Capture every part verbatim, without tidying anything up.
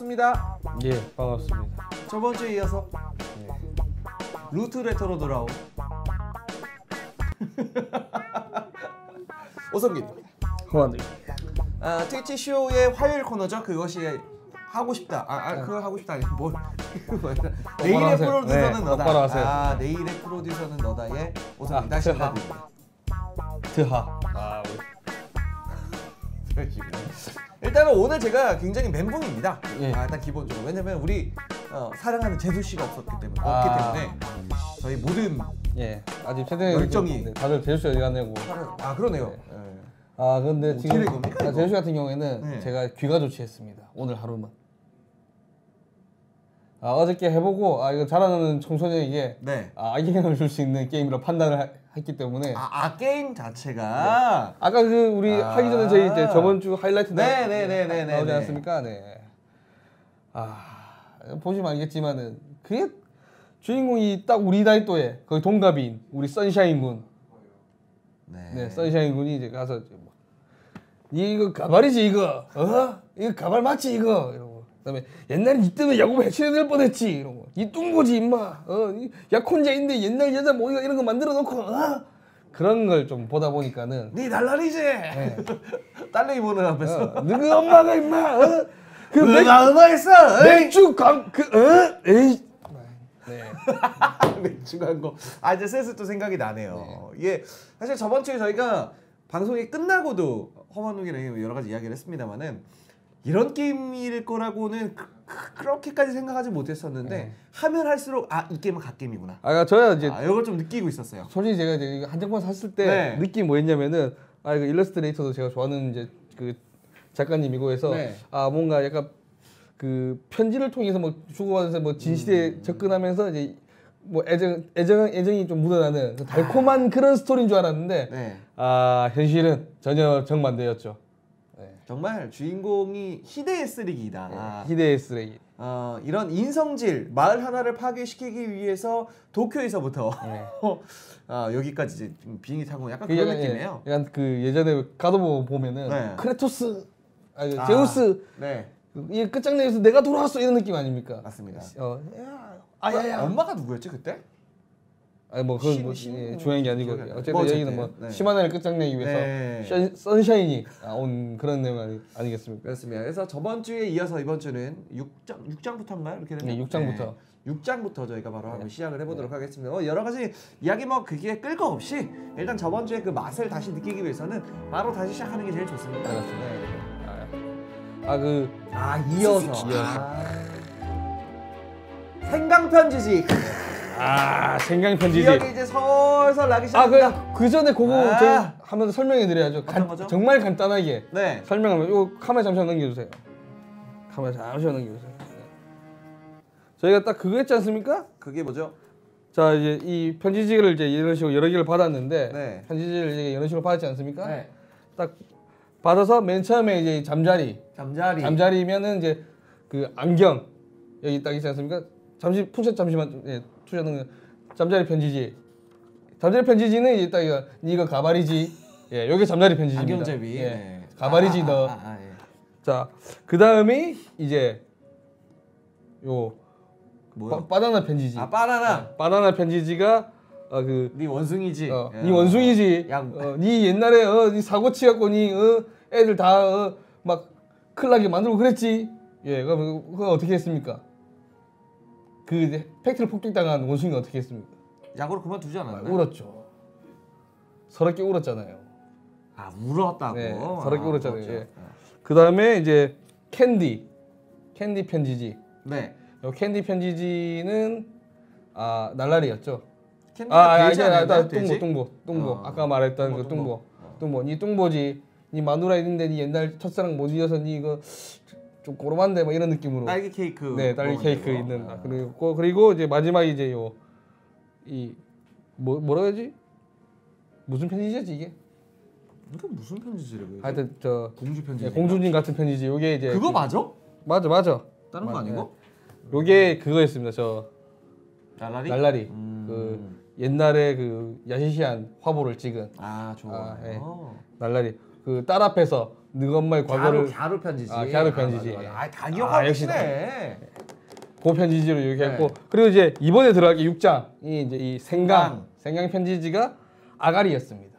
반갑습니다. 예, 반갑습니다. 저번 주에 이어서 예. 루트레터로 돌아온 오성기입니다. 호환입니다. 아, 트위치 쇼의 화요일 코너죠. 그것이 하고 싶다. 아, 아 그걸 하고 싶다. 아니, 뭘. 내일의 프로듀서는 네, 너다. 아, 내일의 프로듀서는 너다의 오성기 다시 인사드립니다. 트하. 아, 우리. 일단은 오늘 제가 굉장히 멘붕입니다. 예. 아, 일단 기본적으로. 왜냐면 우리 어, 사랑하는 재수 씨가 없었기 때문에, 아. 없기 때문에 저희 모든 예. 아직 최대 열정이 네, 다들 재수 씨 어디 갔냐고. 아, 그러네요. 네. 네. 아, 근데 지금 아, 재수 씨 같은 경우에는 네. 제가 귀가 조치했습니다. 오늘 하루만. 아, 어저께 해보고 아 이거 잘하는 청소년에게 네. 아, 악영향을 줄 수 있는 게임이라 판단을 하, 했기 때문에 아, 아 게임 자체가 네. 아까 그 우리 아 하기 전에 저희 이제 저번 주 하이라이트 네네네네 나오지 않았습니까? 네. 아 보시면 알겠지만은 그게 주인공이 딱 우리 나이 또에 거의 동갑인 우리 선샤인 군. 네. 네 선샤인 군이 이제 가서 이제 뭐, 이거 가발이지 이거 어 이거 가발 맞지 이거. 이러고. 그다음에 옛날에 니 때문에 야구부 해체될 뻔했지 이런 거. 니 뚱보지 임마. 어, 약혼자인데 옛날 여자 모니가 이런 거 만들어 놓고 어? 그런 걸 좀 보다 보니까는 니 날라리지. 네. 딸내미 보는 앞에서. 어, 너희 엄마가 임마. 어? 그 내가 엄마했어. 맥주 광 그 어? 에이. 네. 맥주 광고. 아 이제 슬슬 또 생각이 나네요. 네. 예. 사실 저번 주에 저희가 방송이 끝나고도 허먼욱이랑 여러 가지 이야기를 했습니다만은. 이런 게임일 거라고는 그, 그, 그렇게까지 생각하지 못했었는데 네. 하면 할수록 아 이 게임은 갓게임이구나. 아 저는 이제 아, 이걸 좀 느끼고 있었어요. 솔직히 제가 이제 한정판 샀을 때 네. 느낌 뭐였냐면은 아 이거 일러스트레이터도 제가 좋아하는 이제 그 작가님이고 해서 네. 아 뭔가 약간 그 편지를 통해서 뭐 주고받아서 뭐 진실에 음. 접근하면서 이제 뭐 애정 애정 애정이 좀 묻어나는 달콤한 아. 그런 스토리인 줄 알았는데 네. 아 현실은 전혀 정반대였죠. 정말 주인공이 희대의 쓰레기다. 네, 희대의 쓰레기. 어, 이런 인성질, 마을 하나를 파괴시키기 위해서 도쿄에서부터 네. 어, 여기까지 지금 비행기 타고 약간 그 그런 약간, 느낌이에요. 약간 그 예전에 가도보 보면은 네. 크레토스, 아니, 아, 제우스 네. 이 끝장내면서 내가 돌아왔어 이런 느낌 아닙니까? 맞습니다. 어, 야, 아, 야, 야. 엄마가 누구였지 그때? 아니 뭐 그건 뭐 예, 중요한 게 아니고 어쨌든 뭐 여기는 뭐 네. 시마나를 끝장내기 위해서 네. 션, 선샤인이 온 그런 내용 아니, 아니겠습니까? 그렇습니다. 그래서 저번 주에 이어서 이번 주는 육 장, 육 장부터인가요? 이렇게 되면 네, 육 장부터 네. 육 장부터 저희가 바로 네. 한번 시작을 해보도록 네. 하겠습니다. 어, 여러 가지 이야기 뭐 그게 끌 거 없이 일단 저번 주에 그 맛을 다시 느끼기 위해서는 바로 다시 시작하는 게 제일 좋습니다. 그렇습니다. 네. 아 그 아 이어서 아. 생강편지지. 아 생강편지지 기억이 이제 설설 나기 시작합니다. 아, 그 전에 그거 아 저희 하면서 설명해 드려야죠. 정말 간단하게 네. 설명하면 요 카메라 잠시만 넘겨주세요. 카메라 잠시만 넘겨주세요. 네. 저희가 딱 그거 했지 않습니까? 그게 뭐죠? 자 이제 이 편지지를 이제 이런 식으로 여러 개를 받았는데 네. 편지지를 이제 이런 식으로 받았지 않습니까? 네. 딱 받아서 맨 처음에 이제 잠자리 잠자리 잠자리면은 이제 그 안경 여기 딱 있지 않습니까? 잠시 푸셋 잠시만 예. 잠자리 편지지. 잠자리 편지지는 이제 딱 이거 니가 가발이지. 예, 요게 잠자리 편지지입니다. 안경제비. 예, 네. 가발이지 아, 너. 아, 아, 아, 예. 자, 그 다음이 이제 요 바, 바나나 편지지. 아, 바나나. 네, 바나나 편지지가 어, 그 니 원숭이지. 어, 예. 니 원숭이지. 야, 어, 니 옛날에 어, 니 사고 치갖고 니 어, 애들 다 어, 막 큰일 나게 만들고 그랬지. 예, 그럼 그거 어떻게 했습니까? 그 팩트를 폭격당한 원숭이가 어떻게 했습니까? 야구를 그만두지 않았나요? 울었죠. 서럽게 울었잖아요. 아 울었다고? 네, 서럽게 아, 울었잖아요. 예. 그 다음에 이제 캔디, 캔디 편지지. 네. 요 캔디 편지지는 아 날라리였죠. 캔디가 아, 돼지 아니야? 아, 뚱보, 뚱보, 뚱보. 어. 아까 말했던 뚱보, 그 뚱보, 뚱보. 어. 뚱보. 니 뚱보지. 니 마누라 있는데 니 옛날 첫사랑 못 이어서 니 이거. 좀 고름한데 뭐 이런 느낌으로 딸기 케이크 네 딸기 케이크 있는 아. 그리고 그리고 이제 마지막 이제 요 이 뭐 뭐라 해야지 무슨 편지지였지 이게 이게 무슨 편지지래 그게 하여튼 저 공주 편지 네, 공주님 같은 편지지 요게 이제 그거 그, 맞아 맞아 맞아 다른 맞아. 거 아니고 네. 요게 그거였습니다 저 날라리 날라리 음. 그 옛날에 그 야시시한 화보를 찍은 아 좋아요 아, 네. 날라리 그 그 딸 앞에서 너 엄마의 과거를 갸루 편지지. 아, 갸루 편지지. 아, 다 기억하고 있네. 그 편지지로 이렇게 했고 네. 그리고 이제 이번에 들어가기 육 장이 이제 이 생강, 생강 편지지가 아가리였습니다.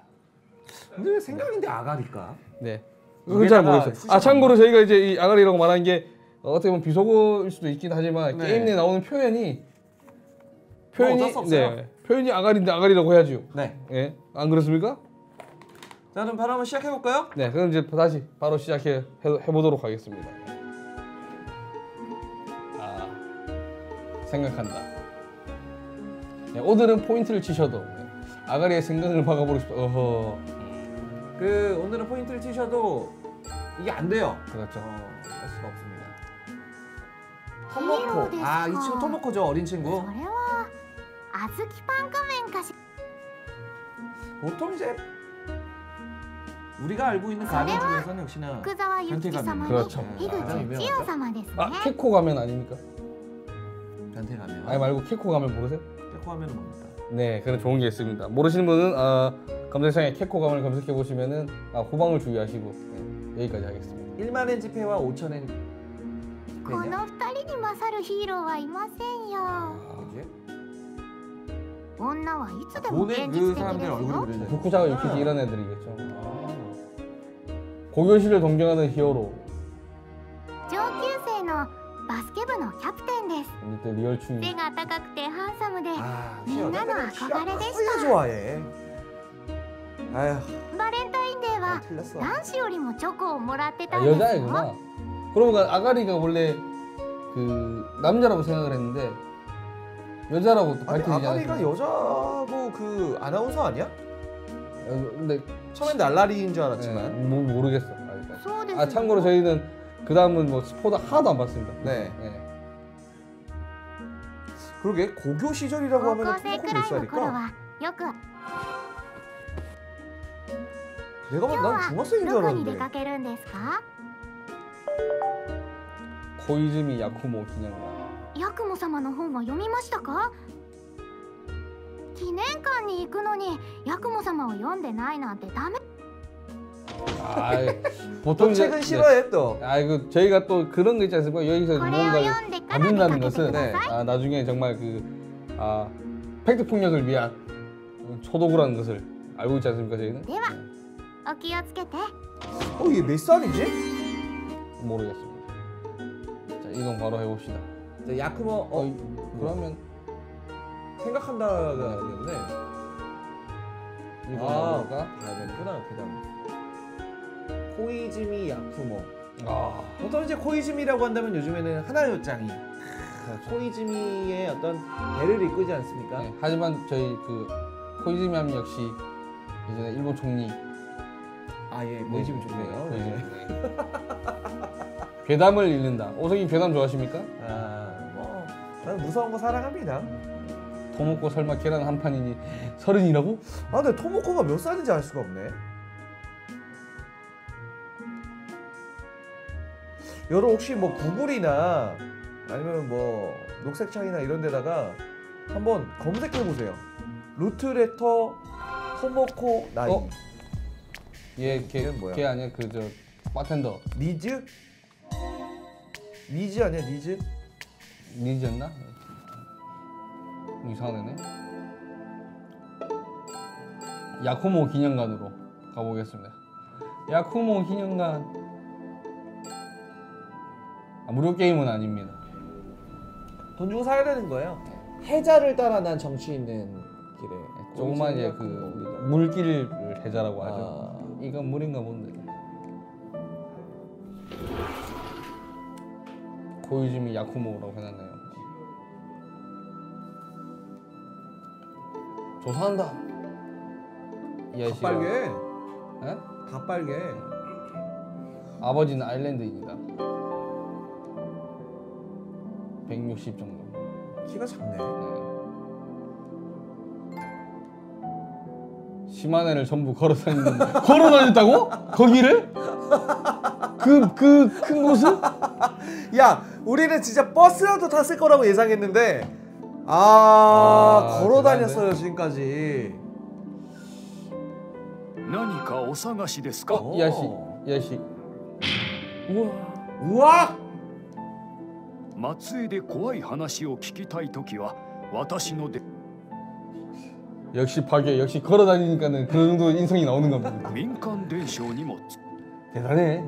근데 왜 생강인데 아가리일까? 네. 그건 잘 모르겠어요. 아, 참고로 저희가 이제 이 아가리라고 말하는 게 어떻게 보면 비속어일 수도 있긴 하지만 네. 게임 내에 나오는 표현이 표현이 어, 네. 표현이 아가리인데 아가리라고 해야죠. 네. 네. 안 그렇습니까? 자, 그럼 바로 한번 시작해 볼까요? 네. 그럼 이제 다시 바로 시작해 해 보도록 하겠습니다. 아. 생각한다. 네, 오늘은 포인트를 치셔도 아가리의 생각을 막아 버리고 싶어. 어허. 그 오늘은 포인트를 치셔도 이게 안 돼요. 그렇죠. 어, 할 수가 없습니다. 토모코. 아, 이 친구 토모코죠. 어린 친구. 아즈키 팡카멘까지 보통 이제 우리가 알고 있는 가면 중에서는 역시나 도쿠자와 유키지사마니 그렇죠. 아, 아, 케코 가면 아닙니까? 변태 가면 아니 말고 케코 가면 모르세요? 케코 가면은 뭡니까? 네, 그런 좋은 게 있습니다. 모르시는 분은 아, 검색창에 케코 가면을 검색해 보시면은 아, 호방을 주의하시고 네, 여기까지 하겠습니다. 일만 엔 지폐와 오천 엔 되냐? 돈에 그 사람들 얼굴을 그리죠. 도쿠자와 유키지 이런 애들이겠죠. 아. 고교시를 동경하는 히어로. 조교생의 바스켓부의 캡틴です. 이때 리얼 춤. 배가 따갑고 한섬데. 모두의憧れでした. 좋아해. 아휴. 발렌타인데이와 남자보다 초코를 もらってたんです. 여자애구나. 그러고 보니까 아가리가 원래 그 남자라고 생각을 했는데. 여자라고 또 밝혀지지 않았어요. 아가리가 여자고 그 아나운서 아니야? 근데 처음엔 날라리인 줄 알았지만 네, 뭐, 모르겠어. 아, 참고로 저희는 그 다음은 뭐 스포도 하나도 안 봤습니다. 네. 네. 그러게 고교 시절이라고 하면 토모코는 몇 살일까? 내가 막 난 중학생인 줄 알았는데. 코이즈미 야쿠모 기념관. ヤクモ様の本は読みましたか？記念館に行くのにヤクモ様を読んでないなんてダメ。 아, 보통 책은 싫어해 또. 아, 이거 저희가 또 그런 거 있지 않습니까? 여기서 뭔가를 안 된다는 것은 네. 아, 나중에 정말 그 아, 팩트 폭력을 위한 소독이라는 것을 알고 있지 않습니까, 저희는? 네. 어, 이게 몇 살이지? 모르겠습니다. 자, 이건 바로 해봅시다. 자, 야쿠모, 어, 어 그러면 생각한다가 되겠네. 아, 봐야 되는구나. 그다음 코이즈미 야쿠모. 아, 보통 이제 코이즈미라고 한다면 요즘에는 하나요짱이 그렇죠. 코이즈미의 어떤 배를 이끌지 않습니까? 네, 하지만 저희 그 코이즈미 하면 역시 예전에 일본 총리. 아, 예, 코이즈미 네, 총리요. 네, 네. 네. 괴담을 읽는다. 오성이 괴담 좋아하십니까? 아. 난 무서운 거 사랑합니다. 토모코 설마 계란 한 판이니 서른이라고? 아, 근데 토모코가 몇 살인지 알 수가 없네. 여러분 혹시 뭐 구글이나 아니면 뭐 녹색창이나 이런 데다가 한번 검색해보세요. 루트레터 토모코 나이. 어? 얘, 걔, 뭐야? 걔 아니야? 그 저 바텐더 니즈? 니즈 아니야? 니즈? 니즈였나? 이상하네. 야쿠모 기념관으로 가보겠습니다. 야쿠모 기념관. 아, 무료 게임은 아닙니다. 돈 주고 사야 되는 거예요. 해자를 따라 난 정치 있는 길에 조그만 이제 그 물길을 해자라고 하죠. 아... 이건 물인가 본데. 고유즈미 야쿠모라고 해놨나요? 조사한다. 이 아저씨가 다 빨개. 네? 다 빨개. 아버지는 아일랜드인이다. 백육십 정도. 키가 작네. 네. 시마네를 전부 걸어 다녔는데. 걸어 다녔다고? 거기를? 그 그 큰 곳을? 야, 우리는 진짜 버스라도 탔을 거라고 예상했는데 아, 아 걸어 다녔어요 지금까지. 어? 야식, 야식. 우와, 우와! 역시 파괴, 역시 걸어다니니까는 그 정도 인성이 나오는 겁니다. 대단해.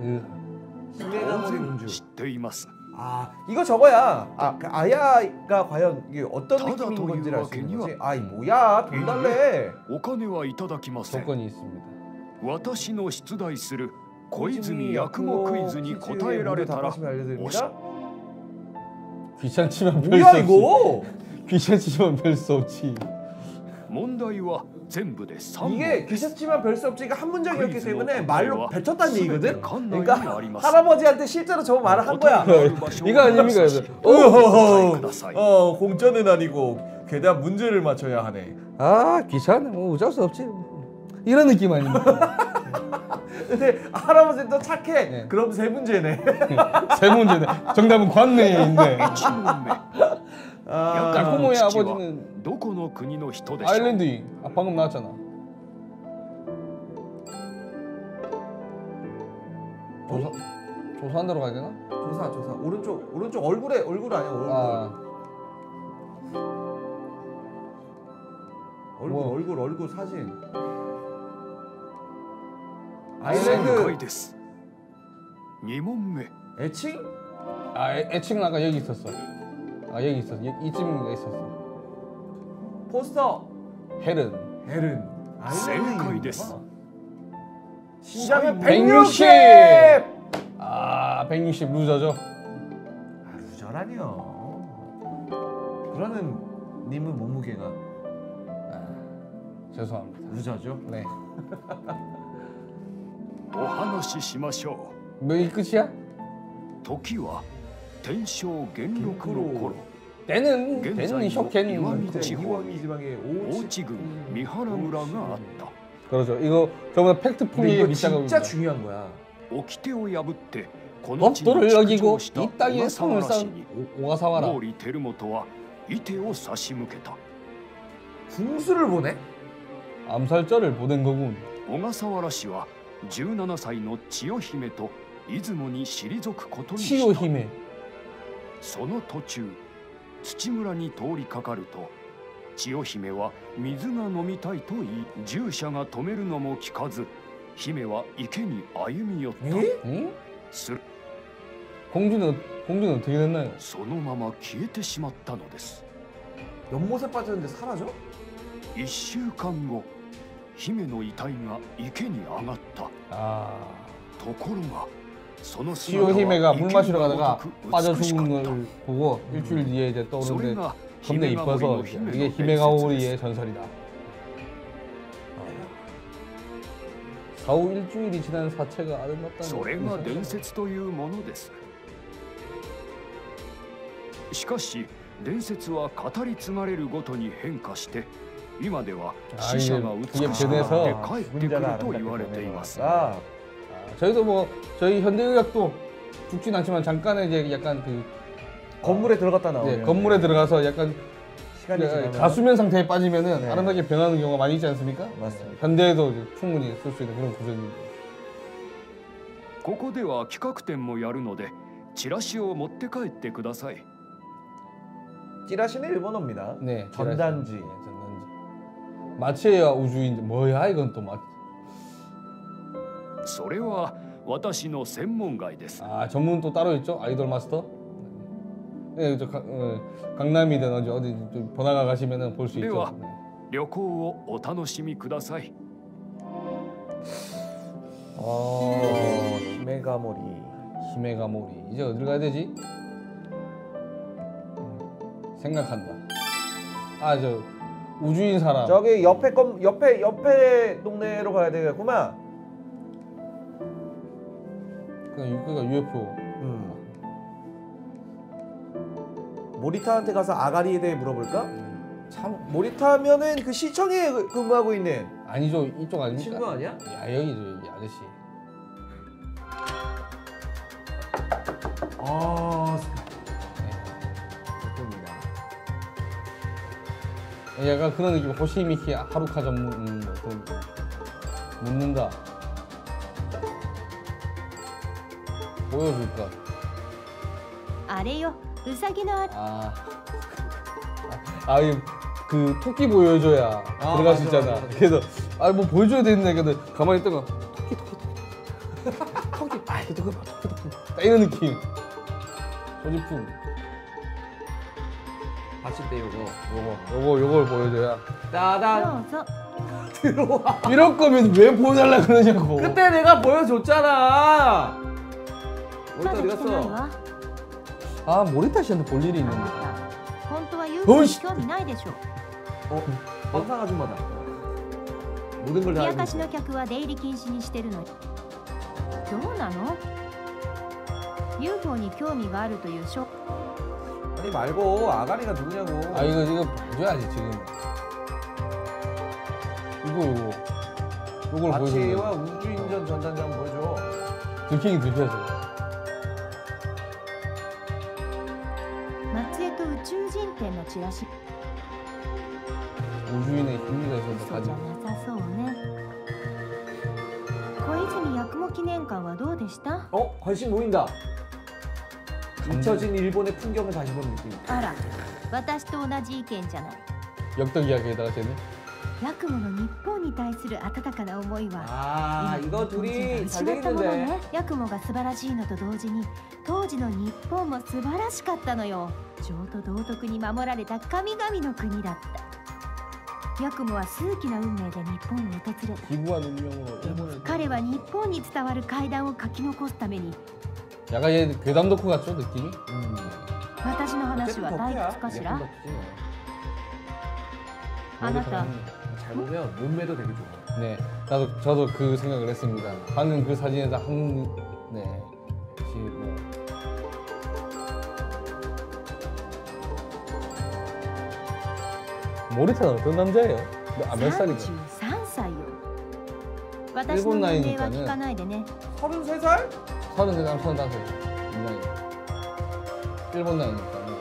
아, 이거 저거야. 아, 그 아야가 과연 이게 어떤 느낌인 건지를 알 수 있는 거지. 아이 뭐야, 돈 달래. 조건이 있습니다. 코이즈미 야쿠모 퀴즈에 대답하시면 알려드립니다. 귀찮지만 별 수 없지. 이거? 귀찮지만 별 수 없지. 이게 귀찮지만 별 수 없지가 한 문장이었기 때문에 말로 뱉혔다는 얘기거든? 그러니까 할아버지한테 실제로 저 말을 한 거야. 이거 아닙니까? 어, 공짜는 아니고 괴담 문제를 맞춰야 하네. 아, 귀찮아. 뭐 어쩔 수 없지. 이런 느낌 아닙니까? 근데 할아버지는 또 착해. 네. 그럼 세 문제네. 세 문제네. 정답은 관내인데. 아, 야쿠모의 아버지는 아일랜드인. 아, 방금 나왔잖아. 조사, 조사한다로 가야 되나? 조사, 조사. 오른쪽, 오른쪽 얼굴에 얼굴 아니야, 얼굴. 아. 얼굴, 뭐. 얼굴, 얼굴 사진. 아일랜드. 애칭? 아, 애, 애칭은 아까 여기 있었어. 아, 여기 있었어. 이쯤에 있었어. 포스터. 헤른. 헤른. 아일랜드인가? 시작은 백육십! 아, 백육십 루저죠? 아, 루저라니요. 그러는 님은 몸무게가. 아, 죄송합니다. 루저죠? 네. 오하나시시마쇼. 뭐 이 끝이야? 도키와 텐쇼 겐로쿠로 코로. 때는 때는 쇼켄이 이와미 지방의 오지군 미하라무라가 왔다. 그렇죠. 이거 저번에 팩트 풀이 밑장가 진짜 중요한 거야. 오키테오 야부테 법도를 어기고 이 땅에 성을 쌓은 오가사와라. 모리 테르모토와 이테오 사시무케다. 궁수를 보내? 암살자를 보낸 거군. 오가사와라 씨와 십칠 살의 치요히메와 이즈모에 시리조쿠 고토니 치요히메. 소노 도중 土村に通りかかると千代姫は水が飲みたいと言い従者が止めるのも聞かず姫は池に歩み寄った。공주는 어떻게 됐나요? そのまま消えてしまったのです. 연못에 빠졌는데 사라져? 일週間後 姫の遺体が池に上がった. 아. ところが 치요히메가 물 마시러 가다가 빠져 죽은 걸 보고 일주일 뒤에 이제 떠오르는데 겁내 이뻐서 이게 히메가모리의 전설이다. 겨우 일주일이 지난 사체가 아름답다는 것입니다. 저희도 뭐 저희 현대의학도 죽진 않지만 잠깐의 이제 약간 그 건물에 들어갔다 나오네. 건물에 들어가서 약간 시간이 가수면 상태에 빠지면은 네. 아름답게 변하는 경우가 많이 있지 않습니까? 맞습니다. 현대에도 이제 충분히 쓸 수 있는 그런 구조입니다. ここでは企画展もやるのでチラシを持って帰ってください. 찌라시는 일본어입니다. 네. 전단지. 네, 전단지. 마치에야 우주인지 뭐야 이건 또 마. それは私の専門外です. 아, 전문 또 따로 있죠? 아이돌 마스터? 네, 저 강남이든 어디 어디 번화가 가시면은 볼 수 있죠. 네. 어, 히메가모리. 히메가모리. 이제 어디로 가야 되지? 생각한다. 아, 저 우주인 사람. 저기 옆에 껌 옆에 옆에 동네로 가야 되겠구만. 그러니까 유에프오. 음. 모리타한테 가서 아가리에 대해 물어볼까? 음. 참 모리타면은 그 시청에 근무하고 있는. 아니죠, 이쪽 아닙니까? 친구 아니야? 야 여기죠, 여기 아저씨. 아, 좋습니다. 네. 약간 그런 느낌. 호시미키 하루카 전문 뭐 그런. 묻는다. 보여줄까? 아래요. 우사기노 아래. 아, 아, 이 그 토끼 보여줘야 아, 들어갈 맞아, 수 있잖아. 맞아, 맞아. 그래서 아, 뭐 보여줘야 되는데 근데 가만히 있다가 토끼 토끼 토끼 토끼 아, 이거 봐 토끼 토끼 딱 이런 느낌. 소지품. 봤을 때 요거 요거 요거 요걸 보여줘야. 따단. 들어와. 이럴 거면 왜 보여달라 그러냐고. 그때 내가 보여줬잖아. 모리타 어디 갔어? 아 모리타 씨한테 볼 일이 있는데. 어이씨. 어? 방상 아줌마다. 모든 걸 다 알고 있어. 아니 말고 아가리가 누구냐고. 아 이거 이거 봐줘야지 지금. 이거 이거. 이걸 보여줘. 마치와 우주인전 전단장 보여줘. 들키긴 들켜야지. 우주인의 의미가 있어서 가지고. 코이즈미 야쿠모 기념관은 어땠어요? 어? 관심 모인다. 감춰진 일본의 풍경을 다시 보는 느낌. 아라, 나도 같은 의견이잖아. 역덕 이야기에다가 쟤는? 야쿠모의 일본에 대한 따뜻한 마음은 아, 이거 둘이 잘 되겠는데. 야쿠모가 素晴らしいのと同時に 当時の 일본도 素晴らしかったのよ. 情と道徳に守られた神々の国だった。ヤクモは数奇な運命で日本を訪れ、彼は日本に伝わる怪談を書き残すために。 약간 얘 괴담 덕후 같죠 느낌이? 음. 私の話は大仏かしら?あなた잘 보면 몸매도 되게 좋아. 네, 나도 저도 그 생각을 했습니다. 하는 그 사진에다 한 네. 모리타는 어떤 남자예요? 아, 몇 살이죠? 삼십삼 살이요. 일본 나이니까는 서른세 살? 서른세 살, 서른다섯 살. 일본 나이니까는.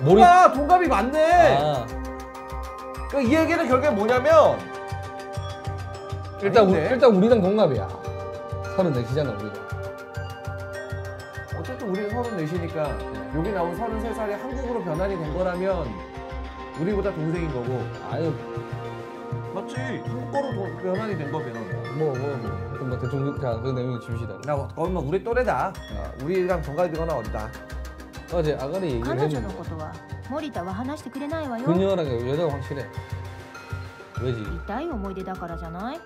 모리... 아, 동갑이 맞네! 아. 그러니까 이 얘기는 결국엔 뭐냐면 일단, 우, 일단 우리랑 동갑이야. 서른넷이잖아, 우리가. 어쨌든 우리는 서른넷이니까 여기 나온 서른세 살이 한국으로 변환이 된 거라면 우리보다 동생인 거고. 아유 맞지. 한국어로 변환이 된 거 변환. 뭐뭐 뭐, 뭐. 그럼 뭐 대충 자, 그 내용을 지우시다. 나 그건 뭐 우리 또래다. 네. 우리랑 동갑이거나 어리다. 어제 아가리 얘기를 해줬는데. 그녀랑 여자가 확실해. 왜지?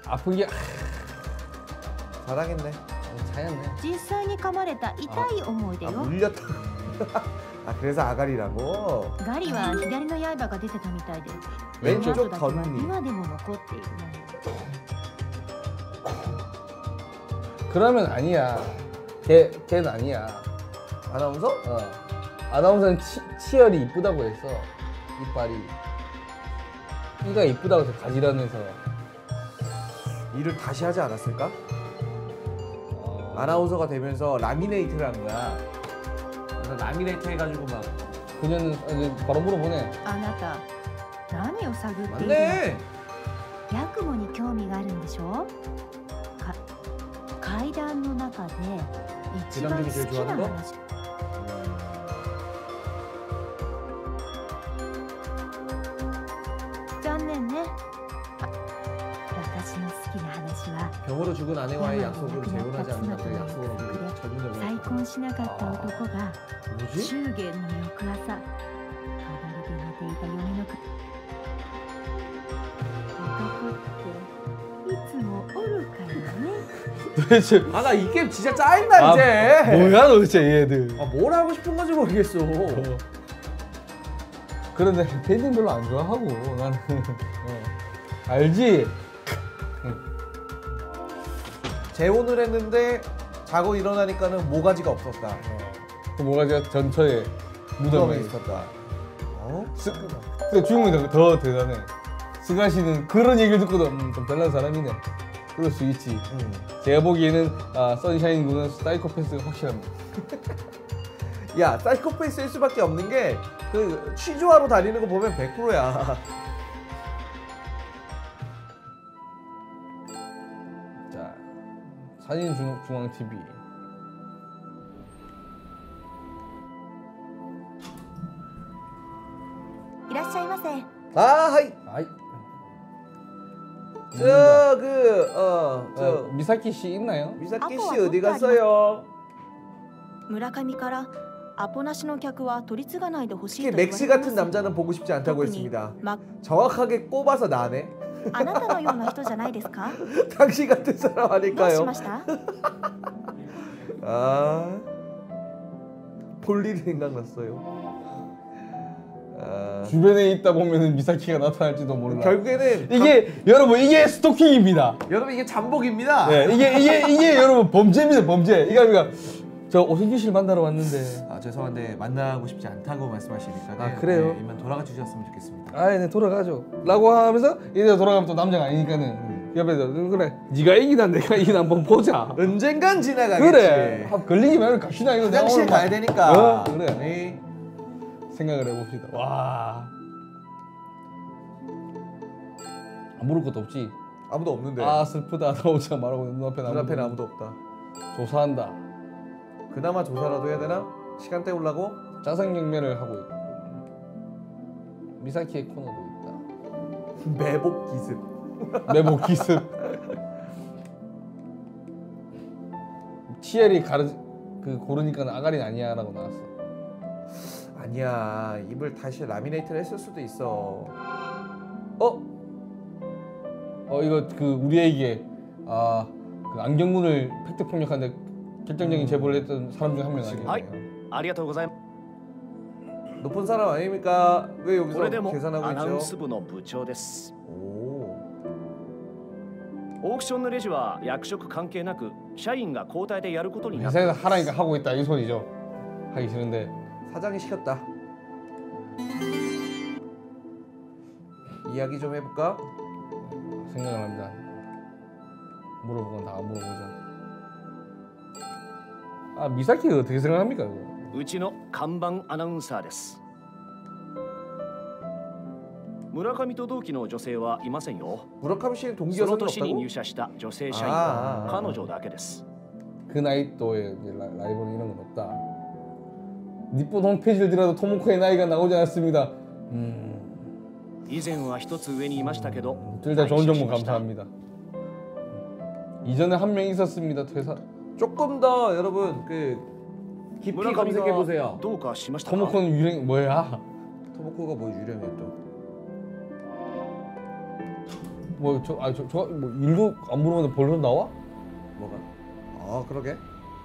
아픈 게 사랑했네. 차였네. 아, 아 물렸다. 아 그래서 아가리라고? 가리와 히다리노 야이바가 나타났다 미타이데. 왼쪽 덧니. 그러면 아니야. 걔 걔는 아니야. 아나운서? 어. 아나운서는 치, 치열이 이쁘다고 했어. 이빨이. 이가 이쁘다고 해서 가지라면서. 일을 다시 하지 않았을까? 어... 아나운서가 되면서 라미네이트를 한 거야. 라미네이트 해가지고 막 그녀는 아니, 바로 물어보네. 아나타, 나니요 사귀고 맞네. 야쿠모에 관심이 있는데요. 가이단의 나가에 가장 좋아하는 거? 죄송해요. 병으로 죽은 아내와의 약속을 재혼하지 않는다고 약속으로 저주는 사이콘시나갔다男が 終言の翌朝 도대체 아 나 이 게임 진짜 짜인다 이제. 아, 뭐야 도대체 얘들. 아 뭘 하고 싶은 건지 모르겠어. 어. 그런데 패딩 별로 안 좋아하고 나는 어. 알지? 재혼을 했는데 자고 일어나니까는 모가지가 없었다. 어. 그 모가지가 전처에 무덤에 있었다. 어? 스, 근데 주인공이 더 대단해. 스가시는 그런 얘기를 듣고도 음, 좀 별난 사람이네. 그럴 수 있지. 음. 제가 보기에는 아, 선샤인 군은 사이코패스가 확실합니다. 야 사이코패스일 수밖에 없는 게 그 취조하러 다니는 거 보면 백 퍼센트야. 사진중앙티비. 아, 하이. 하이. 저 그 어 저 미사키 씨 있나요? 미사키 씨 어디 갔어요? 무라카미から 아포나시노客は取り継がないでほしい. 맥시 같은 남자는 보고 싶지 않다고 했습니다. 정확하게 꼽아서 나네. 당신 같은 사람 아닐까요? 아, 볼 일이 생각났어요. 아... 주변에 있다 보면은 미사키가 나타날지도 몰라. 결국에는 이게 감... 여러분 이게 스토킹입니다. 여러분 이게 잠복입니다. 네, 이게 이게 이게 여러분 범죄입니다. 범죄. 이거 이거 저 오승규 씨를 만나러 왔는데 아 죄송한데 만나고 싶지 않다고 말씀하시니까 아 네, 그래요? 네, 이만 돌아가 주셨으면 좋겠습니다. 아 네 돌아가죠. 라고 하면서 이제 돌아가면 또 남자가 아니니까는 음. 옆에서 그래 네가 이기나 내가 이기나 한번 보자. 언젠간 지나가겠지. 그래. 걸리기만 갑시다 이거. 화장실 가야 되니까. 어? 그래. 네. 생각을 해봅시다. 와, 안 모를 것도 없지. 아무도 없는데. 아 슬프다. 나오자 말하고 눈앞에는 눈앞에는 아무도, 아무도 없다. 조사한다. 그나마 조사라도 해야 되나? 시간 때우려고 짜장냉면을 하고 있고 미사키의 코너도 있다. 매복 기습. 매복 기습. 티엘이 가르 그 고르니까 아가린 아니야라고 나왔어. 아니야, 입을 다시 라미네이트를 했을 수도 있어. 어? 어 이거 그 우리에게 아 그 안경문을 팩트 폭력하는데 결정적인 제보를 했던 사람 중 한 명 아니에요? 아, 아리가토 고사임. 높은 사람 아닙니까? 왜 여기서 계산하고 있죠? 아나운스부의 부처です. 오. 옥션의 레지와 약속 관계なく 社員が 交代で やることになった. 회사에서 하라니까 하고 있다 이 소리죠. 하기 싫은데. 사장이 시켰다. 이야기 좀 해볼까? 생각을 합니다. 물어보건 다 물어보자. 아 미사키가 어떻게 생각합니까? 우치노 간방 아나운서です. 무라카미토 동기의 여성은 없습니다. 무라카미 씨는 동기여서 없다고? 그해 입사한 여성 사원은 그녀だけです. 그 나이 또의 라이벌 이런 건 없다. 니폰 홈페이지를 들어도 토모코의 나이가 나오지 않았습니다. 음. 둘 다 좋은 정보 감사합니다. 이전에 한 명 있었습니다. 퇴사. 조금 더 여러분 그 깊이 검색해 보세요. 토모코는 유령 뭐야? 토모코가 뭐 유령이야 또? 뭐 저 아 저 저 뭐 일도 안 물어봤는데 벌써 나와? 뭐가? 아 그러게.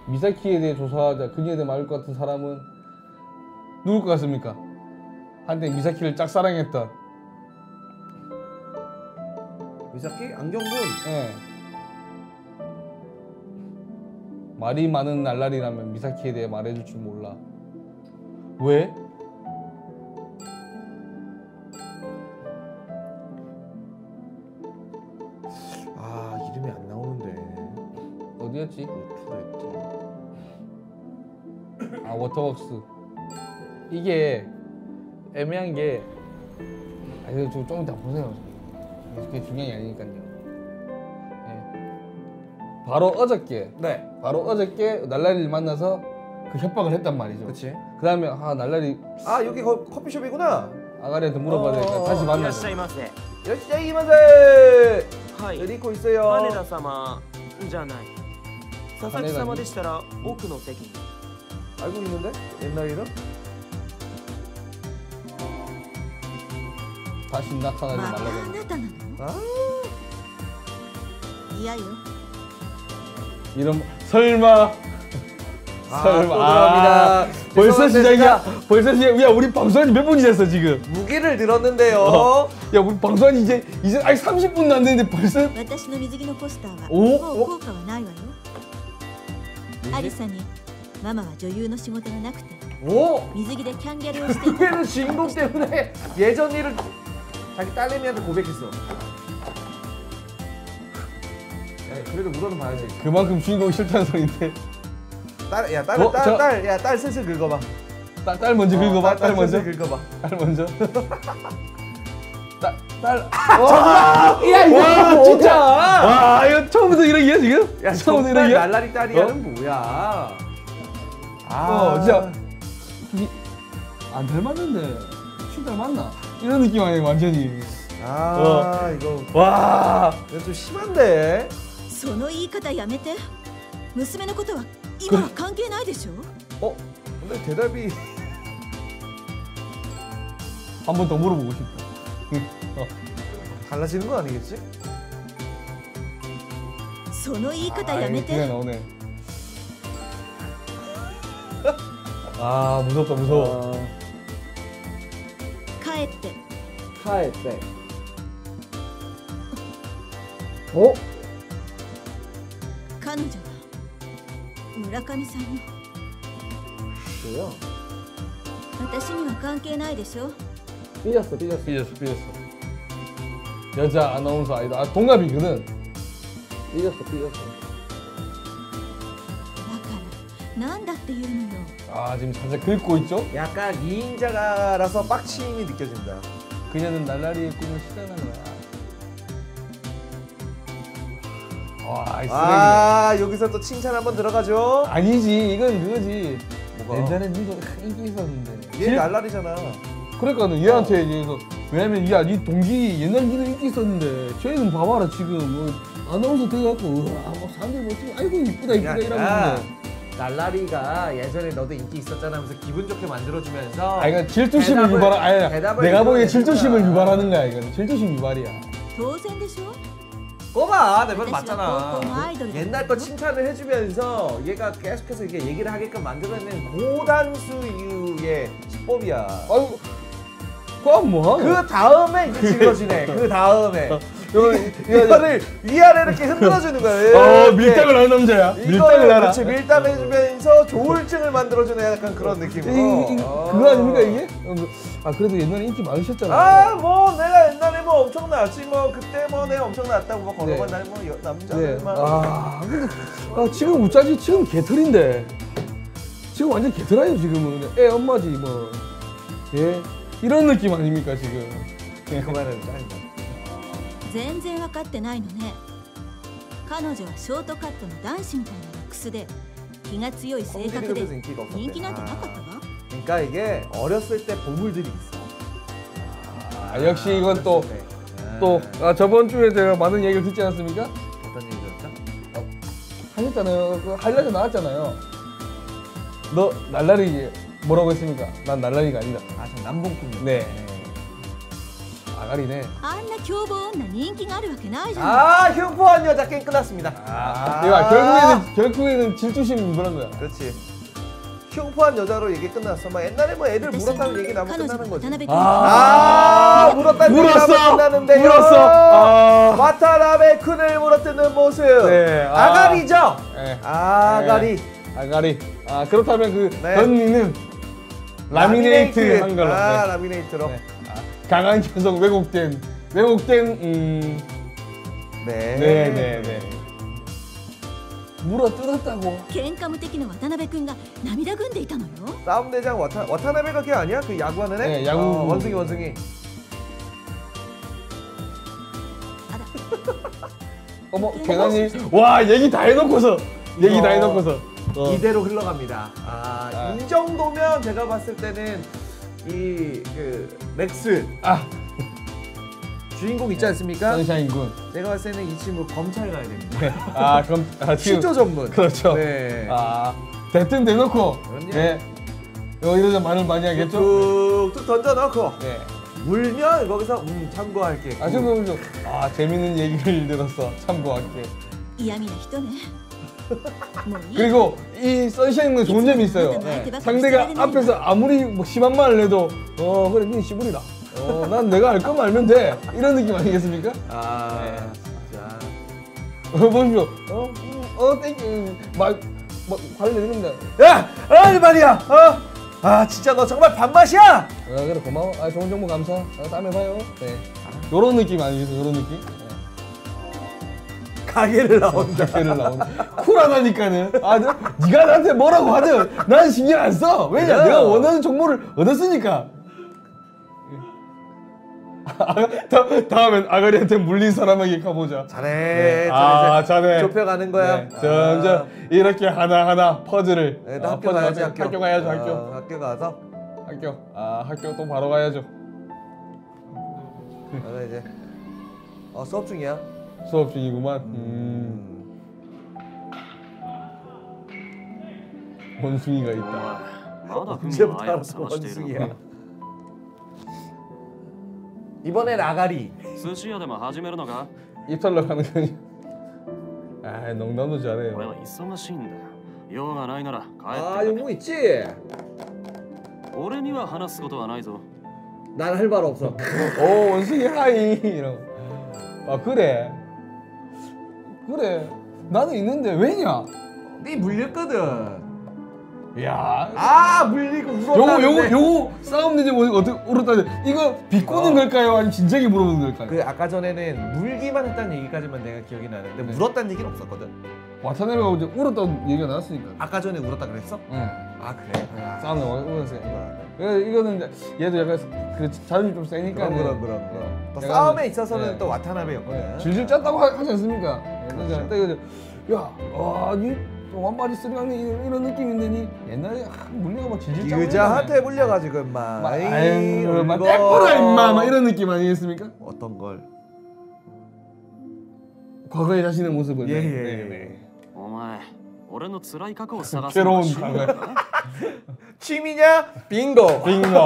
미사키에 대해 조사하자. 그녀에 대해 말할 것 같은 사람은. 누굴 것 같습니까? 한때 미사키를 짝사랑했던 미사키? 안경군? 네. 말이 많은 날라리라면 미사키에 대해 말해줄 줄 몰라. 왜? 아 이름이 안 나오는데 어디였지? 루트레터. 아 워터웍스. 이게 애매한 게 아니 저 좀 이따 보세요. 그게 중요한 게 아니니까요. 네. 바로 어저께 네. 바로 어저께 날라리를 만나서 그 협박을 했단 말이죠. 그렇지. 그다음에 아 날라리 아 여기 거, 커피숍이구나. 아가리한테 물어봐야 되니까 다시 만나서. 여시이마세. 리코 있어요. 하네다사마じゃない. 사사키사마でしたら 奥の 席. 알고 있는데 옛날 이름? 다시 나타나지 말라고. 아, 이야요. 이름 설마. 아, 설마. 아, 벌써 시작이야. 제가... 벌써 시작. 야, 우리 방송한 지 몇 분이 됐어 지금? 무기를 들었는데요. 어. 야, 우리 방송한 지 이제 이제 아니 삼십 분도 안 됐는데 벌써. 오? 오? 아리사니, 마마와 여유의 시간이 없대. 오! 미즈기의 캔겔을 시대. 그래도 주인공 때문에 예전 일을. 자기 딸내미한테 고백했어. 야, 그래도 물어는 봐야지. 그만큼 주인공이 싫다는 소리인데. 딸, 야, 딸, 어? 딸, 저... 딸, 야, 딸 슬슬 긁어봐. 딸, 딸 먼저 긁어봐. 어, 딸, 딸, 딸 먼저 긁어봐. 딸 먼저. 딸, 딸. 아, 야, 이거 와, 진짜. 와, 이거 처음부터 이런 얘기야 지금? 야, 처음부터 이런 얘기야? 날라리 딸이야는 어? 뭐야? 아, 어, 진짜. 안 닮았는데 춤 닮았나? 이런 느낌 아니에요, 완전히. 아, 어. 이거. 와, 이거 좀 심한데. その言い方やめて. 娘のことは今は関係ないでしょ? 어? 근데 대답이 한 번 더 물어보고 싶다. 어. 달라지는 건 아니겠지? その言い方やめて. 아, 나오네. 아, 무섭다, 무서워. 카에떼. 카에떼. 어? 카누조. 무라카미さん. 뭐야? 私には関係ないでしょ? 삐졌어, 삐졌어, 삐졌어, 삐졌어. 여자 아나운서 아이돌. 아, 동갑이거든. 삐졌어, 삐졌어. 아, 지금 살짝 긁고 있죠? 약간 이인자라서 빡침이 느껴진다. 그녀는 날라리의 꿈을 실현한 거야. 와, 이 쓰레기. 아, 여기서 또 칭찬 한번 들어가죠? 아니지, 이건 그거지. 뭐가? 예전에 니도 인기 있었는데. 얘 질... 날라리잖아. 그러니까는 얘한테 얘기해서 어. 왜냐면 야, 니 동기 옛날 니도 인기 있었는데 쟤는 봐봐라 지금 뭐 아나운서 돼갖고 우와, 뭐 사람들이 뭐 지금 아이고 이쁘다 이쁘다 이러고 있네. 날라리가 예전에 너도 인기 있었잖아 하면서 기분 좋게 만들어주면서. 아, 이건 질투심을 대답을, 유발. 아니, 대답을 내가 보기에 질투심을 유발하는 거야. 이건 질투심 유발이야. 꼬마, 내 말 맞잖아. 옛날 거 칭찬을 해주면서 얘가 계속해서 이게 얘기를 하게끔 만들어낸 고단수 이유의 시법이야. 아유, 그건 뭐야? 그 다음에 이게 질러지네. 그 다음에. 이거를 위아래로 이렇게 흔들어주는 거예요. 어, 밀당을 하는 남자야. 밀당을 하라. 그렇지, 밀당해주면서 조울증을 만들어주는 약간 그런 느낌으로. 그거 아닙니까 이게? 아, 그래도 옛날에 인기 많으셨잖아. 아, 뭐 내가 옛날에 뭐 엄청났지 뭐 그때 뭐 내가 엄청났다고 뭐 걸어간 날 뭐 남자들만. 아, 근데 아, 지금 웃자지 지금 개털인데. 지금 완전 개털아요 지금은. 애 엄마지 뭐. 예, 이런 느낌 아닙니까 지금? 그만은 짱이다. 全然分かってないのね。彼女はショートカットの男子みたいなルックスで気が強い性格で人気なんてなかったわ。 그러니까 이게 어렸을 때 보물들이 있어. 아, 역시 이건 또 또 아, 저번 주에 제가 많은 얘기를 듣지 않았습니까? 어떤 얘기 들었죠? 어, 하셨잖아요. 그 하려고 나왔잖아요. 너 날라리 뭐라고 했습니까? 난 날라리가 아니다. 아, 전 남봉꾼이요. 네. 아가리네. 아, 흉포한 여자 게임 끝났습니다. 아, 아 결국에는 결국에는 질투심이 그런 거야. 그렇지. 흉포한 여자로 얘기 끝났어. 막 옛날에 뭐 애들 물었다는 얘기 나면 끝나는 거지. 아, 아 물었다는 얘기 나면 끝나는데. 물었어. 아, 와타나베 쿤을 물어뜯는 모습. 네. 아, 아가리죠. 네. 아가리. 네. 아가리. 아, 그렇다면 그 언니는 네. 라미네이트, 라미네이트 한 걸로. 아, 네. 라미네이트로. 네. 강한 개성 왜곡된 왜곡된 음... 네네네 네, 네, 네. 물어뜯었다고. 싸움 대장 와타 와타나베가 걔 아니야? 그 야구하는 애? 네, 야구. 어, 원숭이 원숭이. 어머, 개강이. 와, 얘기 다 해놓고서 얘기 어, 다 해놓고서 어. 이대로 흘러갑니다. 아, 아, 이 정도면 제가 봤을 때는. 이 그 렉스 아 주인공 있지 않습니까? 선샤인 군. 제가 봤을 때는 이 친구 검찰 가야 됩니다. 네. 아, 그럼 아, 실조 전문. 그렇죠. 네. 아, 대뜸 대놓고. 네. 요 이러자 말을 많이 하겠죠. 툭툭 던져 넣고. 네. 울면 거기서 음 참고할게. 아, 참고 좀. 아, 재밌는 얘기를 들었어. 참고할게. 이야미나 히토네. 그리고 이 선샤인 군 좋은 점이 있어요. 네. 상대가 앞에서 아무리 뭐 심한 말을 해도 어 그래 니 시부리다. 어, 난 내가 알 거면 알면 돼. 이런 느낌 아니겠습니까? 아, 네. 진짜. 어, 보십시오. 어, 어, 땡큐. 막, 막 화를 내는데. 야, 아니 말이야. 어, 아, 진짜 너 정말 밥맛이야. 어, 그래 고마워. 아, 좋은 정보 감사. 아, 다음에 봐요. 네. 요런 느낌 아니겠어요? 요런 느낌. 가게를 나온다. 가게를 나온다. 쿨하다니까는. 아, 너, 네가 나한테 뭐라고 하든 난 신경 안 써. 왜냐? 내가 원하는 정보를 얻었으니까. 다, 다음엔 아가리한테 물린 사람에게 가보자. 잘해. 네. 아, 잘해. 좁혀가는 거야. 네. 점점 아. 이렇게 하나하나 퍼즐을. 네, 아, 학교, 퍼즐 가야지, 학교. 학교 가야죠. 학교 가야죠. 아, 학교. 학교 가서? 학교. 아, 학교 또 바로 가야죠. 아, 이제. 어, 수업 중이야. 수업 중이구만. 음. 음. 원숭이가 있다. 언제부터 알았어, 원숭이야. 이번엔 아가리. 입털로 가는 거 아니야? 아, 농담도 잘해요. 아, 용무 있지? 난 할 말 없어. 오, 원숭이 하이. 이러고. 아, 그래? 그래. 나도 있는데 왜냐? 네 물렸거든. 야, 아 물리고 울었다는데 요거 요거 요거 싸움인지 뭐 어떻게 울었다는데 이거 비꼬는 어. 걸까요? 아니면 진작에 물어보는 걸까요? 그 아까 전에는 물기만 했다는 얘기까지만 내가 기억이 나는데 네. 물었다는 얘기는 없었거든. 와타나베가 이제 울었다는 얘기가 나왔으니까. 아까 전에 울었다 그랬어? 응. 아 그래? 아, 싸움에 울었어요. 그래 이거는 얘도 약간 그 자존심 좀 세니까. 그럼 그럼 그럼. 그럼. 또 싸움에 있어서는 네. 또 와타나베였거든. 네. 질질 짰다고 하지 않습니까? 그렇죠. 그래서 야, 와, 니 완바지 쓰리강이 이런 느낌인데 니 옛날에 아, 물리가 막 질질 짜고 여자한테 물려가지고 인마 아이 막 떼꾸라 인마 막 이런 느낌 아니겠습니까? 어떤 걸? 과거의 자신의 모습을 예예 네. 오마이 오레노 츠라이 카카오 사가서 괴로운 과거야. 취미냐? 빙고! 빙고! 빙고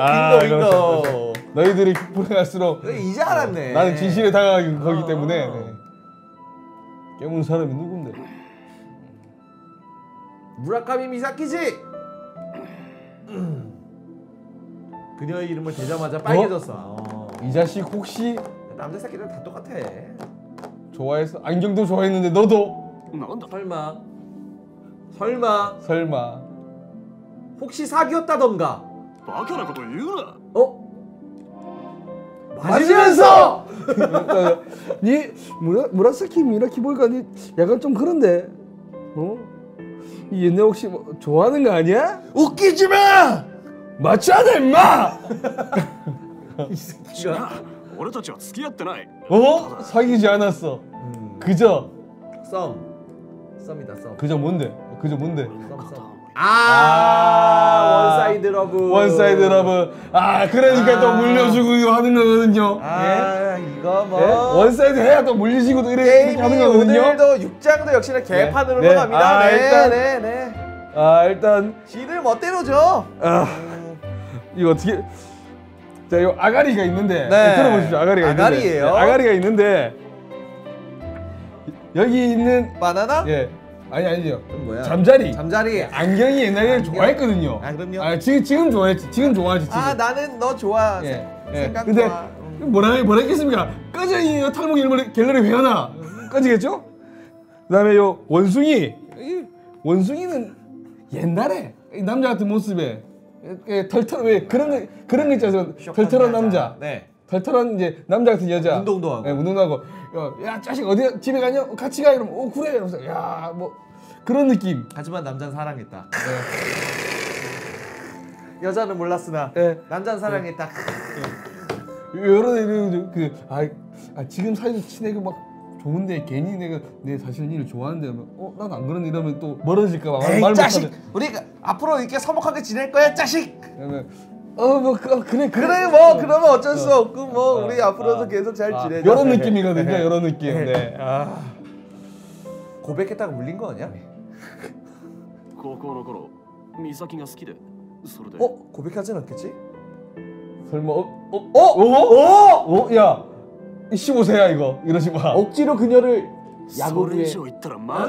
아, 빙고! 너희들이 깊으로 갈수록 이제 알았네. 나는 진실에 다가가기 어. 거기 때문에 네. 깨문 사람이 누군데? 무라카미 미사키지! 그녀의 이름을 대자마자 빨개졌어. 어? 어. 이 자식 혹시 남자 새끼들 다 똑같아. 좋아해서 안경도 좋아했는데 너도? 설마 설마 설마 혹시 사귀었다던가? 어? 마시면서! 니 무라 무라사키 미라키 보니까 니 약간 좀 그런데 어? 얘네 혹시 뭐 좋아하는 거 아니야? 웃기지 마! 맞춰야 돼, 임마! 이 새끼야. 어? 사귀지 않았어. 음. 그저 썸. 썸이다, 썸. 그저 뭔데? 그저 뭔데? 썸, 썸. 아, 아 원사이드 러브. 원사이드 러브. 아, 그러니까 아 또 물려주고 하는 거거든요. 아, 예? 이거 뭐. 예? 원사이드 해야 또 물리시고 또 이렇게 하는 거거든요. 오늘도 육 장도 역시나 개판으로 네. 갑니다. 네. 아, 네. 일단, 네, 네. 아, 일단. 지들 멋대로죠. 아, 이거 어떻게. 자, 이거 아가리가 있는데. 네. 들어보십시오. 아가리가 있는데. 아가리예요. 네, 아가리가 있는데. 여기 있는. 바나나? 예. 아니 아니죠. 뭐야? 잠자리. 잠자리. 안경이 옛날에 안경? 좋아했거든요. 아 그럼요. 아 지금 지금 좋아했지. 지금 좋아하지. 지금. 아 나는 너 좋아. 예. 예. 생각 근데 좋아. 뭐라 뭐라 했겠습니까? 꺼져이 요 탈모 갤러리, 갤러리 회원아. 꺼지겠죠? 그다음에 요 원숭이. 원숭이는 옛날에 남자 같은 모습에 털털 왜 그런 거 그런 거 있잖아요. 털털한 남자. 네. 털털한 이제 남자 같은 여자 운동도 하고 네, 운동도 하고 야 자식 어디 집에 가냐? 같이 가 이러면 오 그래 이러면서 야 뭐 그런 느낌. 하지만 남자는 사랑했다. 네. 여자는 몰랐으나 네. 남자는 사랑했다. 네. 여러 이런 그 아 아, 지금 사이도 친해고 막 좋은데 괜히 내가 내 사실 니를 좋아하는데 어 난 안 그런 이러면 또 멀어질까 봐 말 못 하는. 우리 앞으로 이렇게 서먹하게 지낼 거야 자식. 어 뭐 어, 그래 그래, 그래 뭐 어, 그러면 어쩔 어, 수 없고 뭐 어, 우리 앞으로도 아, 계속 잘 아, 지내자. 이런 느낌이거든요. 이런 느낌. 네. 아. 고백했다가 물린 거 아니야? 고고로고로 미사키가 스키데. 어 고백하진 않겠지? 설마 어 어 어 어 야 십오 세야 이거 이러지 마. 억지로 그녀를 야구에. 아,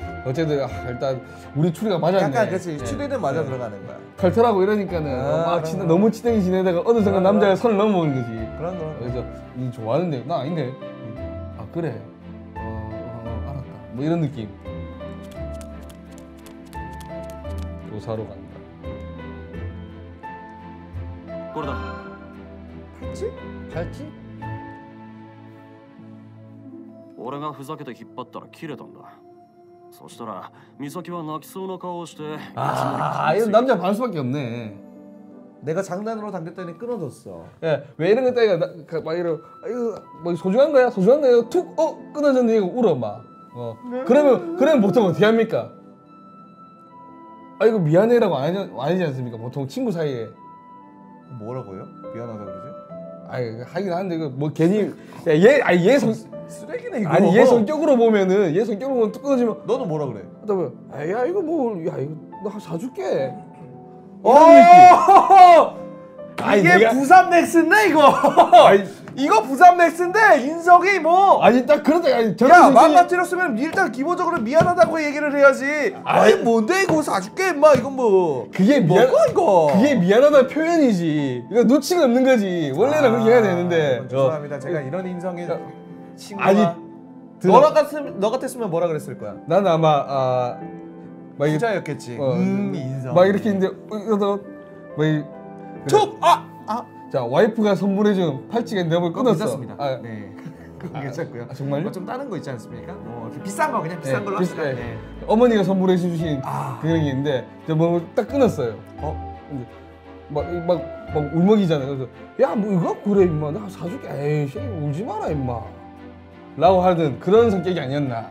음? 어쨌든 아, 일단 우리 추리가 맞았네. 약간 그렇지. 네. 추리는 맞아 네. 들어가는 거야. 털털하고 이러니까는 아, 아, 너무 치댕이 지내다가 어느 순간 아, 남자가 선을 넘어오는 거지. 그런 거. 그래서 니 좋아하는데 나 아닌데. 아 그래. 어, 어 알았다. 뭐 이런 느낌. 무사로 간다. 꼬르다. 봤지? 잘지? 내가 후자케다 힙봤더라 키레던다. 소시더라 미사키와 낙소나 카오시테. 아, 이 남자 반 수밖에 없네. 내가 장난으로 당겼더니 끊어졌어. 예, 왜 이런 거 따위가 막 이러, 이거 뭐 소중한 거야? 소중한 거예요? 툭, 어? 끊어졌는데 이거 울어 막. 어. 네. 그러면 그러면 보통 어떻게 합니까? 아 이거 미안해라고 아니, 아니지 않습니까? 보통 친구 사이에. 뭐라고요? 미안하다고 그러지? 아니 하긴 하는데 이거 뭐 괜히 야, 얘 아니 얘 성 쓰레기네 이거. 아니 얘 성격으로 보면은 얘 성격으로 보면 툭 끊어지면 너는 뭐라 그래? 그다음에 아, 야 이거 뭐 야 이거 나 사줄게. 어 이게 내가... 부산 넥슨네 이거. 아니, 이거 부산 넥슨데 인석이 뭐 아니 딱 그런데 아니 야 망가뜨렸으면 일단 기본적으로 미안하다고 얘기를 해야지. 아니, 아니 뭔데 이거 사줄게 인마 이건 뭐 그게 미안 뭐가, 이거 그게 미안하다는 표현이지. 이거 눈치가 없는 거지. 원래는 아, 그렇게 해야 되는데. 죄송합니다. 어. 제가 이런 인성이 야, 친구가 아니 너 같으면 너 같았으면 뭐라 그랬을 거야. 난 아마 아. 진짜였겠지. 어, 음, 인성. 막 이렇게 있는데 이러다 툭! 아! 아! 자 와이프가 선물해준 팔찌가 있는데 한번 끊었어. 괜찮습니다. 아, 네. 그건 괜찮고요. 아, 정말요? 뭐 좀 다른 거 있지 않습니까? 뭐 비싼 거 그냥 비싼 네, 걸로 합시다. 네. 네. 어머니가 선물해주신 아. 그런 게 있는데 뭐 딱 끊었어요. 어? 막막 막, 막 울먹이잖아. 그래서 야 뭐 이거 그래 임마 나 사줄게. 에이 씨 울지 마라 임마 라고 하던 그런 성격이 아니었나.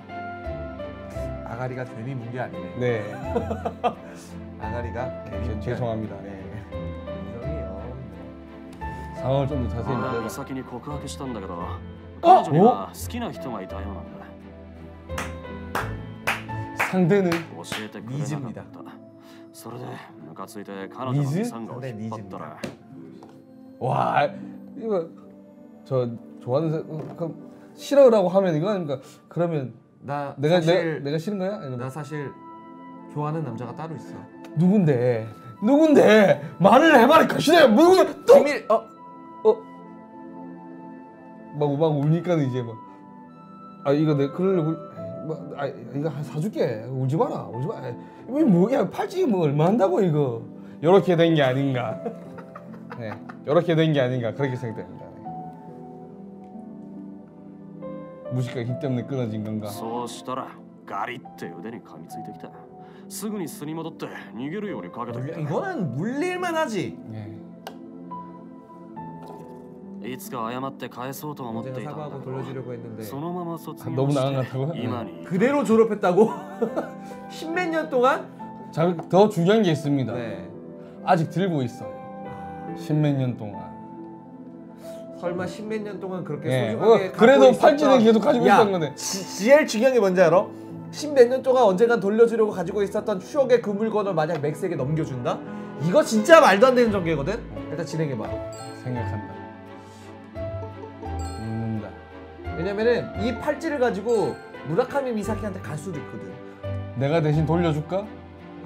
아가리가 괜히 문게 아니네. 네. 아가리가 괜히 문게 죄송합니다. 네. 죄송해요. 상황을 좀 더 자세히 말해봐. 미사키니 고백했단다けど 어? 상대는 니즈입니다. 니즈? 상대 니즈입니다. 와, 이거 저 좋아하는 그 싫어라고 하면 이거 그러니까 그러면 나 내가 사실, 내, 내가 싫은 거야? 이러면. 나 사실 좋아하는 남자가 따로 있어. 누군데? 누군데? 말을 해봐라. 거시네. 누군데? 또 비밀. 어 어. 막 막 울니까 이제 막. 아 이거 내 그러려고. 아 이거 사줄게. 울지 마라. 울지 마. 왜 뭐야? 팔찌 뭐 얼마 한다고 이거? 이렇게 된 게 아닌가. 네, 이렇게 된 게 아닌가. 그렇게 생각됩니다. 무식과 힘 때문에 끊어진 건가? 이거는 물릴만 하지. 네. 언제나 사과하고 돌려주려고 했는데 아, 너무 나간 것 같다고요? 네. 그대로 졸업했다고? 십몇 년 동안? 자, 더 중요한 게 있습니다. 네. 아직 들고 있어. 십몇 년 동안. 설마 십몇 년 동안 그렇게 네. 소중하게 어, 그래도 있었다. 팔찌는 계속 가지고 있었던 건데 제일 중요한 게 뭔지 알아? 십몇 년 동안 언젠간 돌려주려고 가지고 있었던 추억의 그 물건을 만약 맥스에게 넘겨준다? 이거 진짜 말도 안 되는 전개거든? 일단 진행해봐. 생각한다. 읽는다. 왜냐면은 이 팔찌를 가지고 무라카미 미사키한테 갈 수도 있거든. 내가 대신 돌려줄까?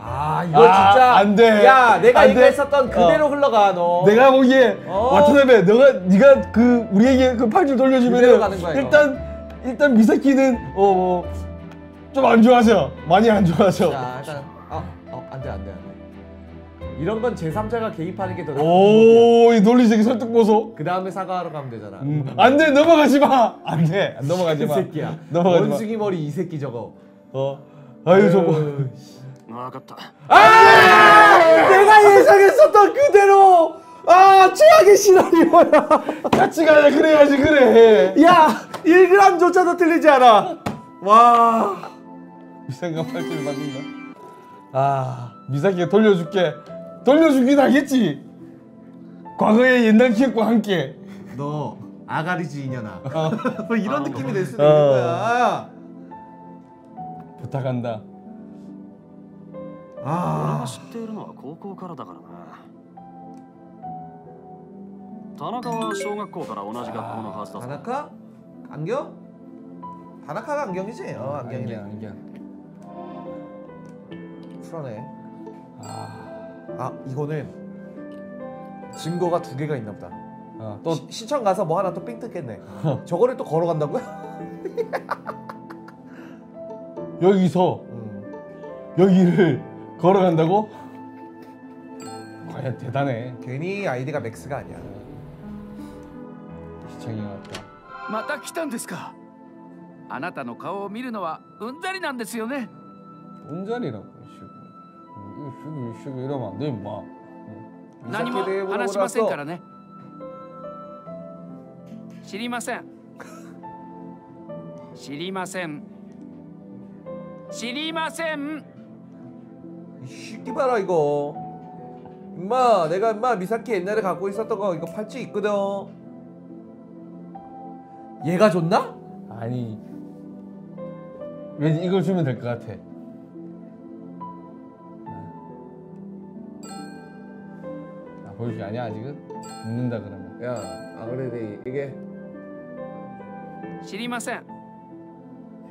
아 이거 아, 진짜 안 돼. 야 내가 이거 했었던 그대로 어. 흘러가 너. 내가 보기에 어. 와타나베 너가 네가 그 우리에게 그 팔찌 돌려주면은 가는 거야, 일단 이거. 일단 미사키는 어 좀 안 좋아하셔. 많이 안 좋아하셔. 자 일단 어어 안 돼 안 돼 안 돼. 이런 건 제삼자가 개입하는 게 더. 오 이 논리적인 설득 보소. 그 다음에 사과하러 가면 되잖아. 음. 안 돼 넘어가지 마. 안 돼 넘어가지 마. 이 새끼야. 넘어가지 마. 원숭이 머리 이 새끼 저거. 어 아유 저거. 아! 내가 예상했었던 그대로! 아! 최악의 시나리오야! 같이 가자 그래야지 그래! 야! 일 그램조차도 틀리지 않아! 와... 미사키가 팔찌를 받는다. 아... 미사키가 돌려줄게. 돌려주긴 하겠지! 과거의 옛날 기억과 함께. 너 아가리지 이년아. 뭐 이런 느낌이 될 수도 있는 거야. 부탁한다. 아, 아 다나카? 안경? 다나카가 안경이지? 어, 안경이네. 안경, 안경. 풀어내. 아, 아 이거는 증거가 두 개가 있나 보다. 어, 또 시, 시청 가서 뭐 하나 또 삥 뜯겠네. 저거를 또 걸어간다고요? 여기서 음. 여기를 걸어간다고? 야, 대단해. 괜히 아이디가 맥스가 아니야. 시청이 왔다. 마타 키탄데스카. 아나타노 카오 미르노와 운자리난데스요네. 운자리라고 이슈구. 이슈구 이러면 안 돼, 인마. 미사키 대회보러 올라왔어. 시리마센. 시리마센. 시리마센. 이 새끼 봐라 이거. 인마 내가 인마 미사키 옛날에 갖고 있었던 거 이거 팔찌 있거든. 얘가 줬나? 아니. 왠지 이걸 주면 될 것 같아. 아 보여주지 아니야 아직은? 묻는다 그러면. 야 아무래도 이게. 시리마센.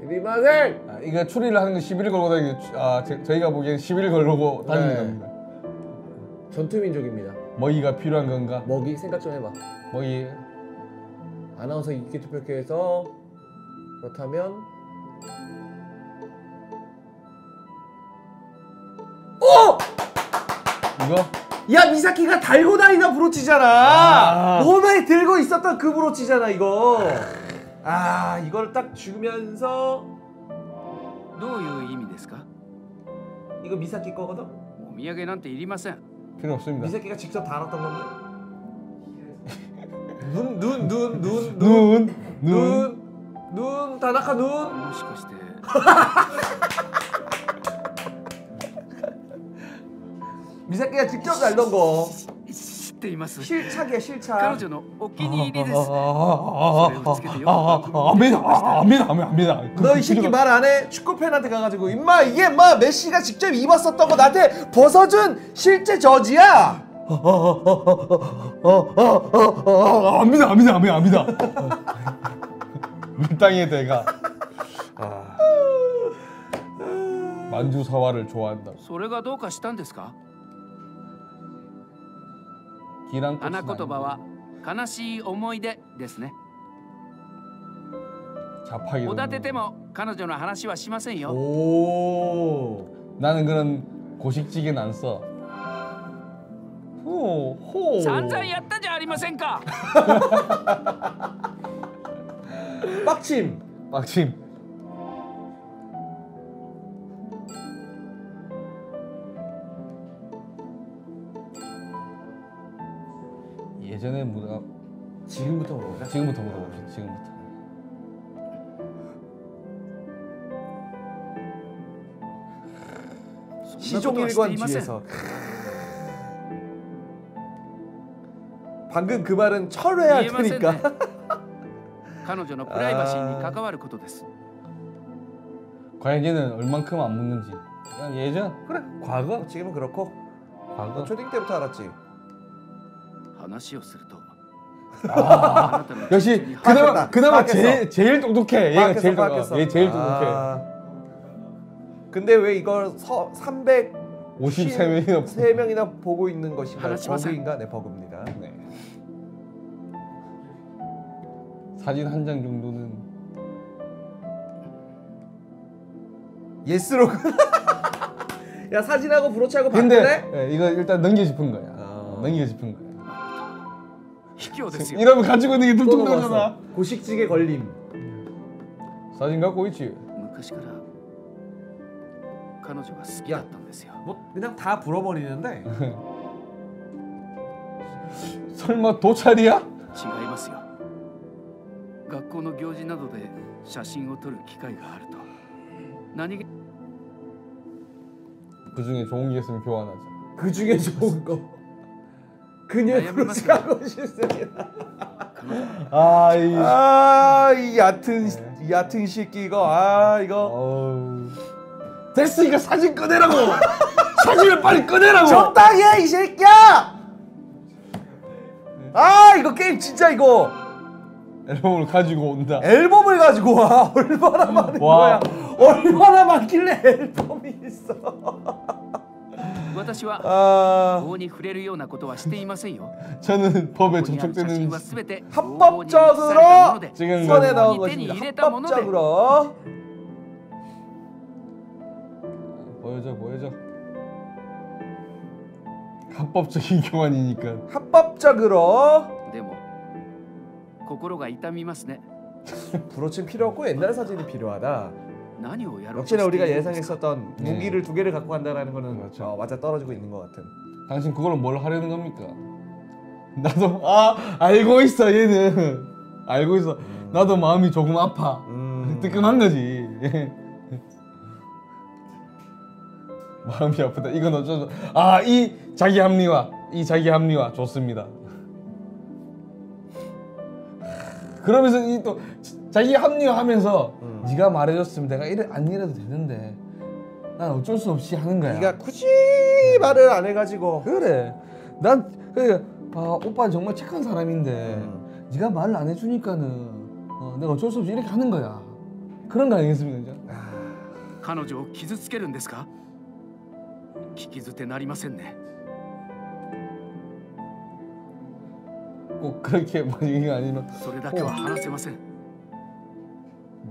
아, 이거 추리를 하는 건 시비를 걸고 다니는 아 제, 저희가 보기엔 시비를 걸고 다니는 네. 겁니다. 전투민족입니다. 먹이가 필요한 건가? 먹이 생각 좀 해봐. 먹이 아나운서 인기 투표회에서 그렇다면 오! 이거? 야 미사키가 달고 다니는 브로치잖아. 몸에 아 들고 있었던 그 브로치잖아 이거. 아, 이걸 딱 주면서 무슨 의미ですか? 이거 미사키 거거든? 오미야게なんて いりません. 필요 없습니다. 미사키가 직접 다 알았던 건데. 눈, 눈, 눈, 눈, 눈, 눈, 눈, 다나카 눈. 미사키가 직접 알던 거. 실착이야 실착. 너 이 새끼 말 안 해. 축구 팬한테 가가지고 임마 이게 막 메시가 직접 입었었던 거 나한테 벗어준 실제 저지야. 압니다 압니다 압니다 압니다. 물땅의 대가. 만주사화를 좋아한다. 소리가 뭐 했습니까? 아나 고토바와 가나시이 오모이데ですね. 자파기. 오다테테모 카노조노 하나시와 시마센요. 오. 나는 그런 고식지긴 안 써. 호 호. 산산히 했다지 아리마센까. 빡침. 빡침. 예전에 무라 지금부터 물어보자. 지금부터 물어보자. 지금부터. 시종일관 뒤에서. 방금 그 말은 철회해야 할 테니까. 그녀의 프라이버시에 관할 것입니다. 과연 얘는 얼만큼 안 묻는지. 예전? 그래. 과거? 지금은 그렇고. 과거. 초딩 때부터 알았지. 아, 역시 그나마 그나마 제, 제일 똑똑해. 얘가 제일 똑똑해. 얘 제일 똑똑해. 아, 근데 왜 이걸 서, 삼백오십삼 명이나 세 명이나 보고 있는 것이 버그인가? 네, 버그입니다. 네. 사진 한 장 정도는 예스로. 야 사진하고 브로치하고 봤는데 네, 이거 일단 넘기고 싶은 거야. 아. 넘기고 싶은 거야. 이러면 가지고 있는 게 뚱뚱하잖아. 고식지게 걸림. 사진 갖고 있지. 야, 뭐 그냥 다 불어버리는데. 설마 도찰이야? 그 중에 좋은 게 있으면 교환하자. 그 중에 좋은 거. 그녀의 브로치하고 싶습니다. 아, 이, 아, 이 얕은 이 얕은 새끼 이거 아 이거 어우. 됐으니까 사진 꺼내라고. 사진을 빨리 꺼내라고. 적당히 해 이 새끼야. 아 이거 게임 진짜 이거. 앨범을 가지고 온다. 앨범을 가지고 와. 얼마나 많은 와. 거야. 얼마나 많길래 앨범이 있어. 저는 법에 접촉되는 합법적으로 지금 손에 넣은 것입니다. 합법적으로 보여줘 보여줘. 합법적인 교환이니까. 합법적으로. 근데 뭐 고코로가 이타미마스네. 브로치는 필요 없고 옛날 사진이 필요하다. 역시나 우리가 예상했었던 무기를 네. 두 개를 갖고 간다라는 거는 그렇죠. 어, 맞아 떨어지고 있는 것 같은. 당신 그걸로 뭘 하려는 겁니까? 나도 아 알고 있어 얘는 알고 있어. 음. 나도 마음이 조금 아파. 음. 뜨끔한 거지. 마음이 아프다. 이건 어쩌죠? 아, 이 자기 합리화, 이 자기 합리화 좋습니다. 그러면서 이 또 자기 합리화하면서 음. 네가 말해줬으면 내가 이래 안 이래도 되는데 난 어쩔 수 없이 하는 거야. 네가 굳이 말을 안 해가지고 그래. 난 그래. 아, 오빠는 정말 착한 사람인데 음. 네가 말을 안 해주니까는 어, 내가 어쩔 수 없이 이렇게 하는 거야. 그런 거 아니겠습니까 이제? 그녀를 傷つけるんですか? 聞き捨てなりませんね. 꼭 그렇게 만약에 아니면. 소리밖에는 話せません.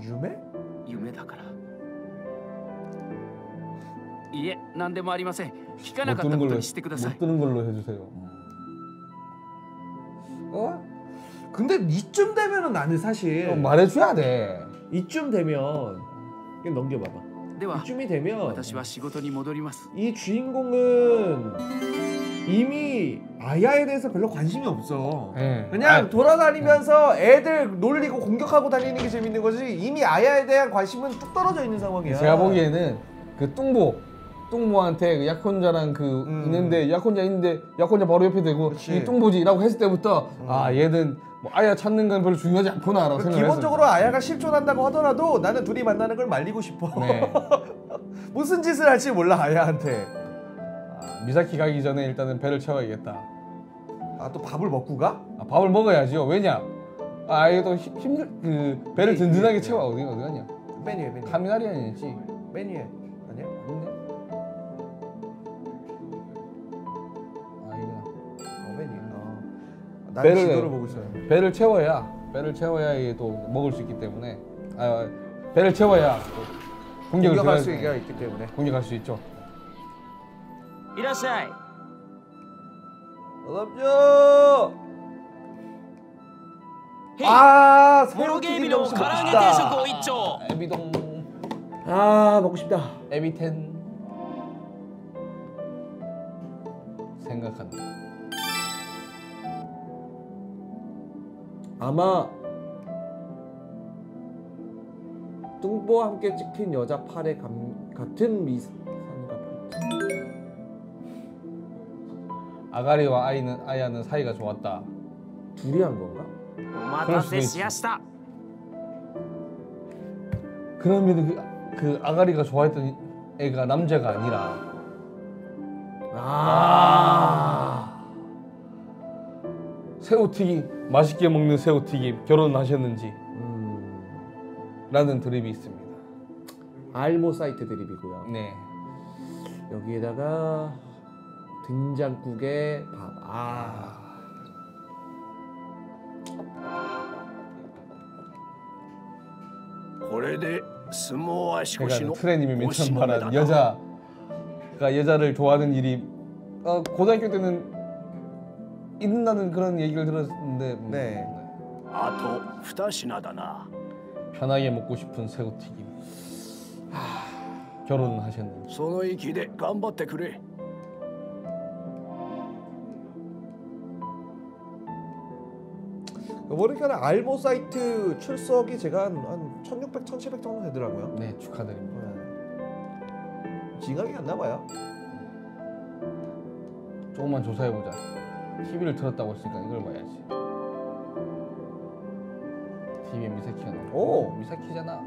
유메? 유메だから. 예, 何でもありません.聞かなかったことにしてください. 못 듣는 걸로 해주세요. 어? 근데 이쯤 되면은 나는 사실 말해줘야 돼. 이쯤 되면 이거 넘겨봐봐. 이쯤이 되면 이 주인공은 이미 아야에 대해서 별로 관심이 없어. 네. 그냥 돌아다니면서 애들 놀리고 공격하고 다니는 게 재밌는 거지 이미 아야에 대한 관심은 뚝 떨어져 있는 상황이야. 제가 보기에는 그 뚱보, 뚱보한테 그 약혼자랑 그 음. 있는데 약혼자 있는데 약혼자 바로 옆에 대고 그치. 이 뚱보지라고 했을 때부터 음. 아 얘는 뭐 아야 찾는 건 별로 중요하지 않구나 라고 생각을 했어요. 기본적으로 아야가 실존한다고 하더라도 나는 둘이 만나는 걸 말리고 싶어. 네. 무슨 짓을 할지 몰라 아야한테. 아, 미사키 가기 전에 일단은 배를 채워야겠다. 아, 또 밥을 먹고 가? 아, 밥을 먹어야지요. 왜냐? 아, 이게 또 힘들... 그... 배를 든든하게 네, 채워. 네. 어디, 어디 가냐? 맨 위에, 맨 위에. 카미나리 아니지? 맨 위에. 아니야? 아닌데? 아, 이거... 어, 맨 위에. 난 배를, 지도를 보고 있어요. 배를 채워야 배를 채워야 이게 또 먹을 수 있기 때문에 아 배를 채워야 공격을 공격할 수 있기, 있기 때문에 공격할 수 있죠. 이라사이. 어렵죠. 아 새로 게임이 너무 가랑이대서 있죠. 에비동. 아 먹고 싶다. 에비텐. 생각한다. 아마 뚱보와 함께 찍힌 여자 팔에 감, 같은 미산과 아가리와 아이는 아야는 사이가 좋았다. 둘이 한 건가? 그럴 수도 있어. 그러면 그, 그 아가리가 좋아했던 애가 남자가 아니라 아 새우튀김 맛있게 먹는 새우튀김 결혼하셨는지 음... 라는 드립이 있습니다. 알모 사이트 드립이고요. 네. 여기에다가 된장국에 밥. 아. 그러니까 트레님이 맨 처음 말한 여자 그러니까 여자를 좋아하는 일이 어, 고등학교 때는 있는다는 그런 얘기를 들었는데 네. 아토 후다시나다나. 편하게 먹고 싶은 새우튀김. 하... 결혼은 하셨는지. 소노이 기대 간바테 그래. 모르니까 알보 사이트 출석이 제가 한, 한 천육백, 천칠백 정도 되더라고요. 네, 축하드립니다. 네. 지각이 갔나 봐요. 조금만 조사해 보자. 티비를 틀었다고 했으니까 이걸 봐야지. 티비에 미사키가 나와. 오! 미사키잖아.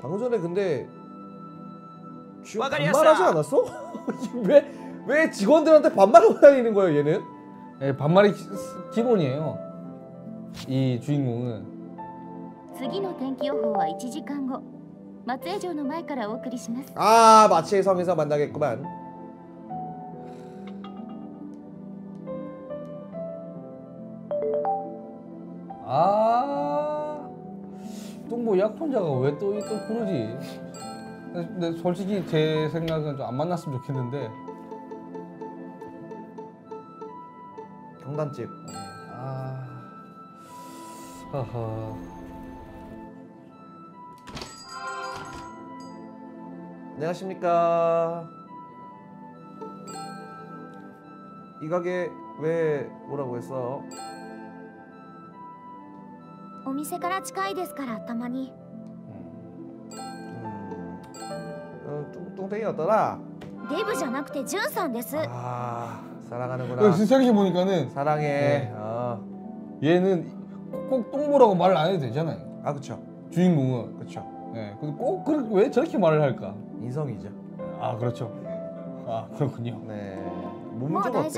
방금 전에 근데 지금 반말하지 않았어? 왜, 왜 직원들한테 반말하고 다니는 거예요 얘는? 네, 반말이 기, 기본이에요. 이 주인공은 次の天気予報は 일 시간 후 松江城の前からお送りします. 아, 마치의 성에서 만나겠구만. 아, 또 뭐 약혼자가 왜 또 또 부르지? 근데 솔직히 제 생각은 좀 안 만났으면 좋겠는데. 경단집. 아. 하하. 안녕하십니까. 이 가게 왜 오라고 했어? お店から近いですからたまに。うん。トントンテイだったら。デブじゃなくてジュンさんです。ああ、사랑하는구나。진짜이렇게보니까는사랑해 아. 얘는 꼭 똥보라고 말을 안 해도 되잖아요. 아, 그렇죠. 주인공은 그렇죠. 네. 근데 꼭 그 왜 저렇게 말을 할까? 인성이죠. 아, 그렇죠. 아, 그렇군요. 네. 몸 좀 어때?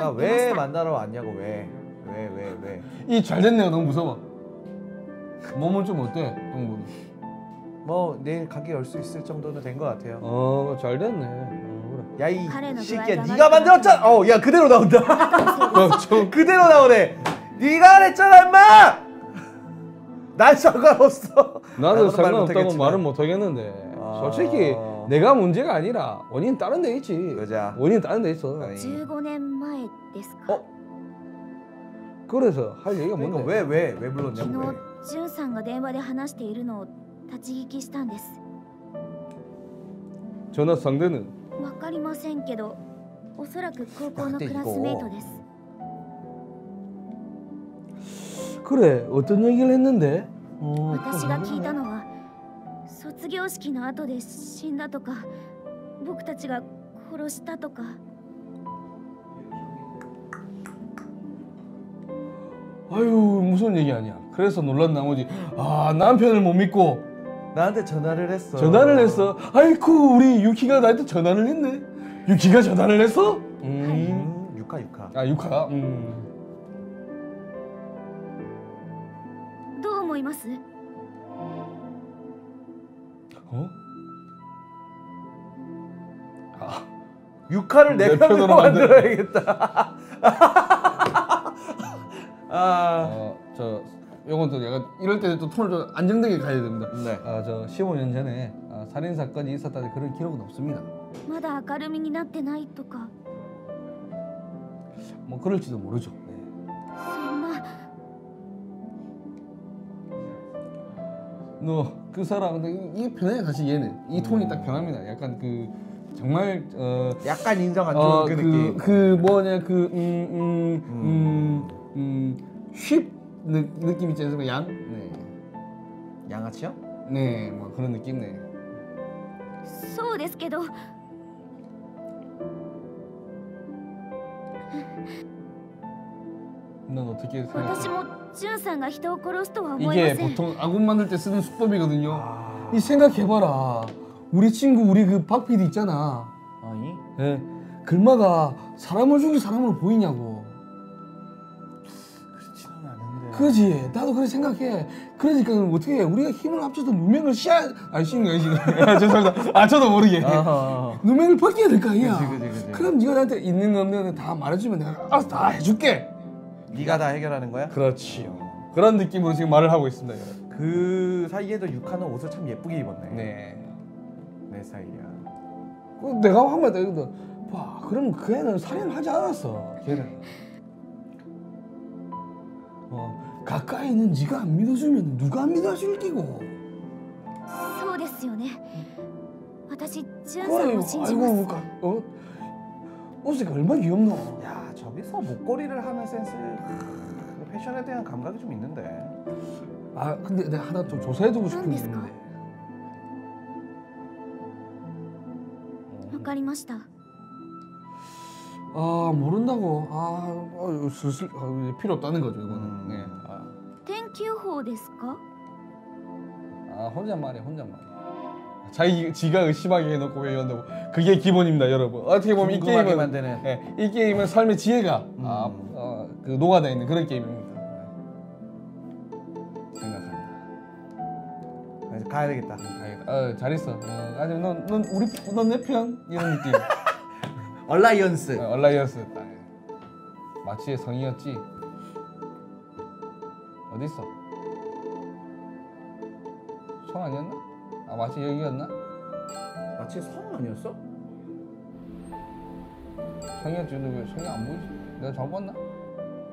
아, 왜 만나러 왔냐고 왜? 왜, 왜, 왜? 이 잘됐네요. 너무 무서워. 몸은 좀 어때? 동분. 뭐 내일 가게 열 수 있을 정도는 된 것 같아요. 어, 잘됐네. 어, 그래. 야, 이 새끼야, 네가 만들었잖아. 어, 야, 그대로 나온다. 어, 저... 그대로 나오네. 네가 그랬잖아, 인마. 난 상관없어. 나는 상관없다고 말은 못 하겠는데. 아... 솔직히 내가 문제가 아니라 원인 다른 데 있지. 그자. 원인 다른 데 있어. 아니. 십오 년 전이었습니까? 어? 그래서 할 얘기가 뭔데? 왜 왜 왜 불렀냐고. 전화 상대는 그래 어떤 얘기를 했는데? 어, 아유 무슨 얘기 아니야. 그래서 놀란 나머지 아 남편을 못 믿고 나한테 전화를 했어. 전화를 했어. 아이쿠 우리 유키가 나한테 전화를 했네. 유키가 전화를 했어? 음 유카 유카. 아 유카. 음. どう思います? 어? 아 유카를 내 편으로 만들어야겠다. 아, 어, 저 요건 또 내가 이럴 때는 또 톤을 좀 안정되게 가야 됩니다. 네. 아, 저 십오 년 전에 아, 살인 사건이 있었다는 그런 기록은 없습니다. 뭐 그럴지도 모르죠. 네. 너 그 사람 근데 이 변해 같이 얘는 이 톤이 음. 딱 변합니다. 약간 그 정말 어 약간 인정 안 좋은 어, 그, 그 느낌. 그 뭐냐 그 음 음 음. 음, 음. 음, 쉽 느, 느낌 있지 않습니까? 양? 네. 양아치요? 네, 뭐 그런 느낌네. 소ですけど. 난 어떻게 생각해? 이게 보통 아군 만들 때 쓰는 수법이거든요. 아... 이 생각해봐라. 우리 친구 우리 그 박 피디 있잖아. 아니? 네. 글마가 사람을 죽인 사람으로 보이냐고. 그지 나도 그렇게 생각해. 그러니까 어떻게 해? 우리가 힘을 합쳐서 누명을 씌야 아니 씌는 거야 지금. 아, 죄송합니다. 아 저도 모르게 누명을 벗겨야 될 거 아니야. 그치, 그치, 그치. 그럼 네가 나한테 있는 거 없는 거 다 말해주면 내가 알아서 다 해줄게. 네가 다 해결하는 거야? 그렇지요. 그런 느낌으로 지금 말을 하고 있습니다. 여러분. 그 사이에도 유카는 옷을 참 예쁘게 입었네. 네. 내 사이야. 내가 한마디 했거든. 봐, 그럼 그 애는 살인을 하지 않았어. 걔는. 어. 가까이는 네가 안 믿어주면 누가 안 믿어줄 끼고. 그렇죠. 그래요. 아이고, 가, 어? 옷이 얼마나 귀엽노. 야, 저기서 목걸이를 하는 센스, 크, 패션에 대한 감각이 좀 있는데. 아, 근데 내가 하나 좀 조사해두고 싶은 게 있는데. 알겠습니다. 아 모른다고. 아 슬슬 아, 필요 없다는 거죠 이거는. 음. 네. 아. 땡큐 호 데스까? 아 혼잣말이야 혼잣말이야. 자기 지가 의심하게 해놓고 왜 이런다고. 그게 기본입니다 여러분. 어떻게 보면 이 게임은 만드는. 네, 이 게임은 삶의 지혜가 음. 아, 어, 그 녹아다 있는 그런 게임입니다. 네. 생각합니다. 이제 가야 되겠다. 가야겠다. 어, 잘했어. 어, 아니 넌 넌 우리 넌 내 편 이런 느낌. 얼라이언스. 어, 얼라이언스. 마치의 성이었지. 어딨어? 성 아니었나? 아 마치 여기였나? 마치 성 아니었어? 성이었지. 왜 성이 안 보이지? 내가 잘못 봤나?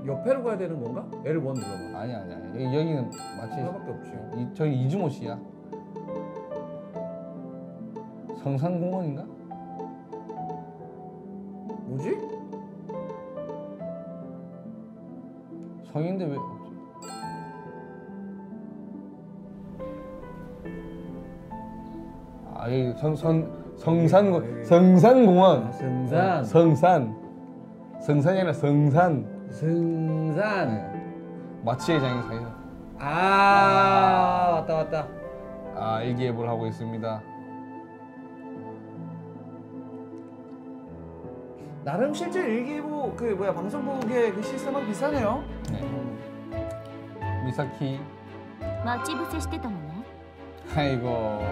옆에로 가야 되는 건가? 엘 원 눌러봐. 아니 아니 아니 여기, 여기는 마치 하나밖에 없지. 이, 저기 이즈모 씨야. 성산공원인가? 뭐지? 성인데 왜 없지? 아 여기 성, 성, 성산, 여기. 성산공원. 아, 성산. 성산. 성산이 아니라 성산. 성산. 네. 마취회장이 사요. 아, 아 왔다 왔다. 아 일기예보를 하고 있습니다. 나름 실제 일기예보 그 뭐야 방송국의 그 시스템은 비슷하네요. 네. 미사키. 마치부세してたのね. 아이고,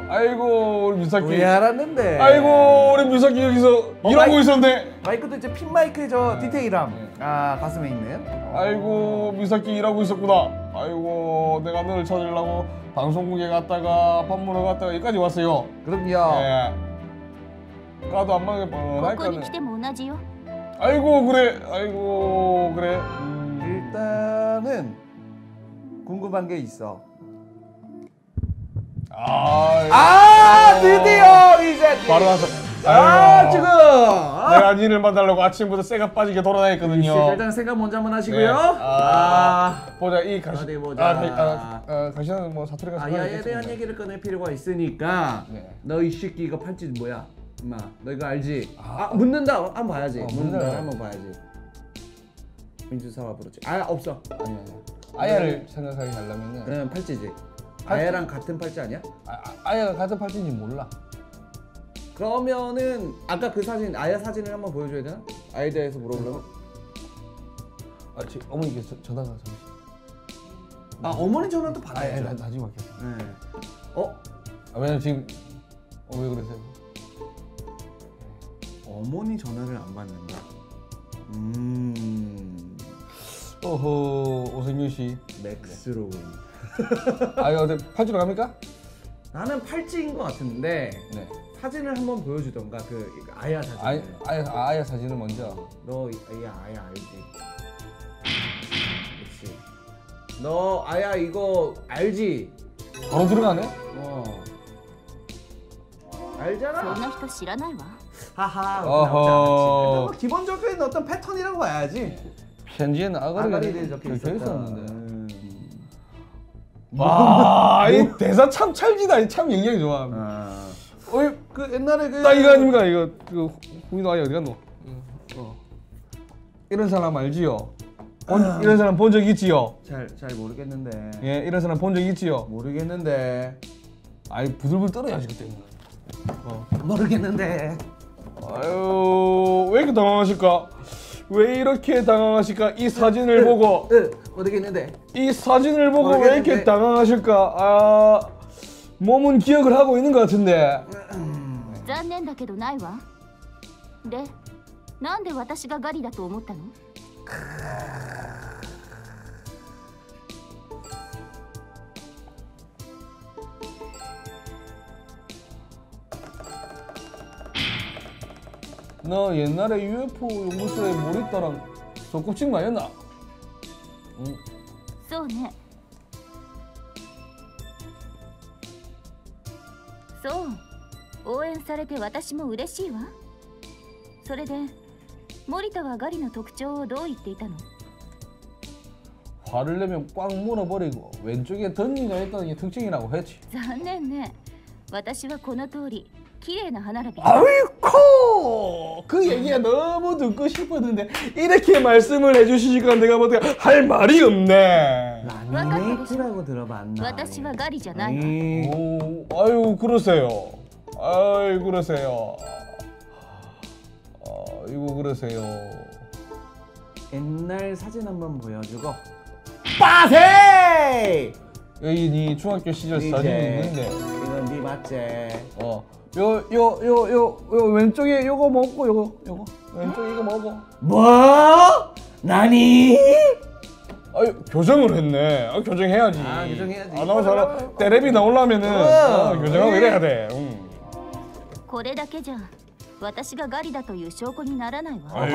아이고 우리 미사키. 왜 알았는데? 아이고 우리 미사키 여기서 어, 일하고 있었네. 마이크도 이제 핀 마이크의 저 네. 디테일함. 네. 아 가슴에 있는. 아이고 미사키 일하고 있었구나. 아이고 내가 너를 찾으려고 방송국에 갔다가 밥 먹으러 갔다가 여기까지 왔어요. 그럼요. 네. 까도 안 맞게 뻔하니까는. 아이고 그래, 아이고 그래. 음, 일단은 궁금한 게 있어. 아, 아 드디어 이제 바로 와서. 아 지금 내가 일을 만나려고 아침부터 쇠가 빠지게 돌아다녔거든요. 일단 쇠가 먼저 한번 하시고요. 네. 아, 아 보자 이 가시. 어디 보자. 아, 아, 아 가시는 뭐 사투리가. 아야에 대한 얘기를 꺼낼 필요가 있으니까. 네. 너 이 새끼 이거 팔찌는 뭐야? 엄마, 너 이거 알지? 아, 아 묻는다! 한번 봐야지. 어, 묻는다, 한번 봐야지. 민주사와 부르지. 아, 없어. 아니, 아니. 아야를 생각하게 하려면은 그러면 팔찌지. 팔찌. 아야랑 같은 팔찌 아니야? 아, 아, 아야가 같은 팔찌인지 몰라. 그러면은 아까 그 사진, 아야 사진을 한번 보여줘야 되나? 아이에 대해서 물어보려면? 아, 지금 어머니께 전화가 잠시. 아, 어머니 전화 또 받아야죠. 아, 나중에 받겠어. 네. 어? 아, 왜냐면 지금 어, 왜 그러세요? 어머니 전화를 안 받는다. 음. 어허, 오승윤 씨. 맥스로운. 아유, 어디 팔찌로 갑니까? 나는 팔찌인 것 같은데. 네. 사진을 한번 보여주던가 그 아야 사진. 아이, 아야, 아야 사진을 먼저. 너 아야 아야 알지? 그렇지. 너 아야 이거 알지? 바로 들어가네? 어. 알잖아. 하하. 어허. 기본적인 어떤 패턴이라고 봐야지. 편지에는 아가리들이 적혀 있었는데. 음. 와, 이 대사 참 찰지다. 참 영향이 좋아. 아. 어이 그 옛날에 그. 딱 이거 아닙니까 이거. 그 후민호 아이 어디 갔노? 어. 이런 사람 알지요? 본, 이런 사람 본 적 있지요? 잘 잘 모르겠는데. 예, 이런 사람 본 적 있지요? 모르겠는데. 아이 부들부들 떨어야지 그때. 어. 모르겠는데. 아유 왜 이렇게 당황하실까? 왜 이렇게 당황하실까? 이 사진을 으, 보고 으, 모르겠는데 이 사진을 보고 모르겠는데. 왜 이렇게 당황하실까? 아 몸은 기억을 하고 있는 것 같은데. 너 옛날에 유에프오 연구소에 모리따랑 소꿉친구 아니었나? 응. 소네. 소.応援されて私も嬉しいわ. それで、モリタはガリの特徴をどう言っていたの? 화를 내면 꽉 물어버리고 왼쪽에 던지가 있다는 게 특징이라고 했지. 残念ね。私はこの通り綺麗な花束. 아이코! 그 얘기가 너무 듣고 싶었는데 이렇게 말씀을 해주시니까 내가 보니까 할 말이 없네. 라미네이트라고 들어봤나? 와타시와 가리잖아. 오, 아유 그러세요. 아유 그러세요. 아이고 그러세요. 옛날 사진 한번 보여주고. 빠세! 여기 네 중학교 시절 사진 있는데. 이건 네 맞지? 어. 요, 요, 요, 요, 요 왼쪽에 요거 먹고 요거 요거 왼쪽에 이거 먹어. 뭐? 나니? 아 교정을 했네. 아 교정해야지. 아 교정해야지. 아나운서라 텔레비 나오려면은 어, 교정하고 이래야 돼. 응. 아유,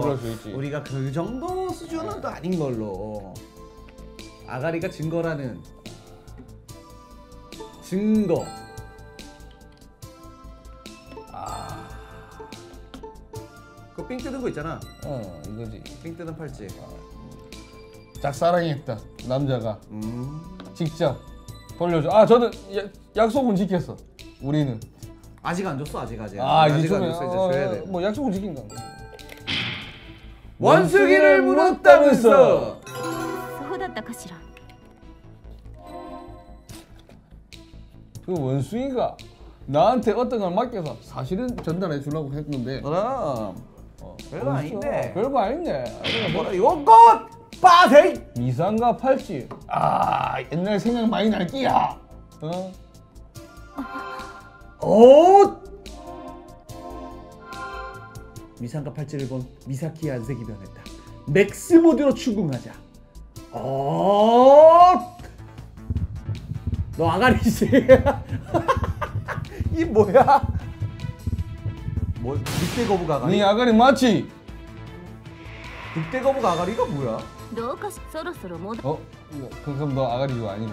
그럴 수 있지. 우리가 그 정도 수준은 또 아닌 걸로. 아가리가 증거라는 증거. 아. 그거 삥 뜯은 거 있잖아. 어, 이거지. 삥 뜯은 팔찌. 짝사랑했다 남자가 음. 직접 돌려줘. 아 저는 야, 약속은 지켰어. 우리는 아직 안 줬어. 아직 아직 아, 아직 이제 안 줬어. 어, 이제 줘야 돼. 뭐 약속은 지킨 거. 원숭이를 물었다면서. 그 원숭이가 나한테 어떤 걸 맡겨서 사실은 전달해 주려고 했는데. 그럼 어, 별거 아닌데. 별거 아닌데. 뭐라 요것. 빠세이! 미상가 팔찌. 아, 옛날 생각 많이 날 끼야. 어? 어? 미상가 팔찌를 본 미사키의 안색이 변했다. 맥스 모드로 추궁하자. 어? 너 아가리지? 이 뭐야? 뭘? 늑대 거북 아가리? 네 아가리 맞지? 늑대 거북 아가리가 뭐야? 어? 그럼 너 아가리 이거 아니고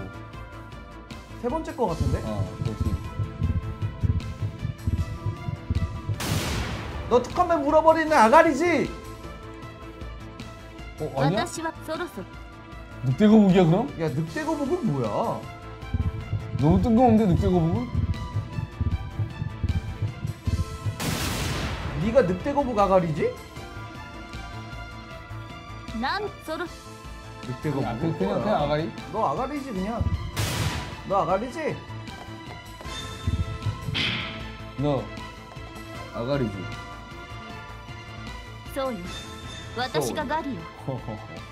세 번째 거 같은데? 어, 그렇지. 너 특검에 물어버리는 아가리지? 어, 아니야? 늑대거북이야 그럼? 야, 늑대거북은 뭐야? 너무 뜬금없는데 늑대거북은? 네가 늑대거북 아가리지? 난 서로 늑대거북 그냥, 그냥, 그냥 아가리? 너 아가리지 그냥. 너 아가리지? 너 아가리지? 소유 와타시가 가리요.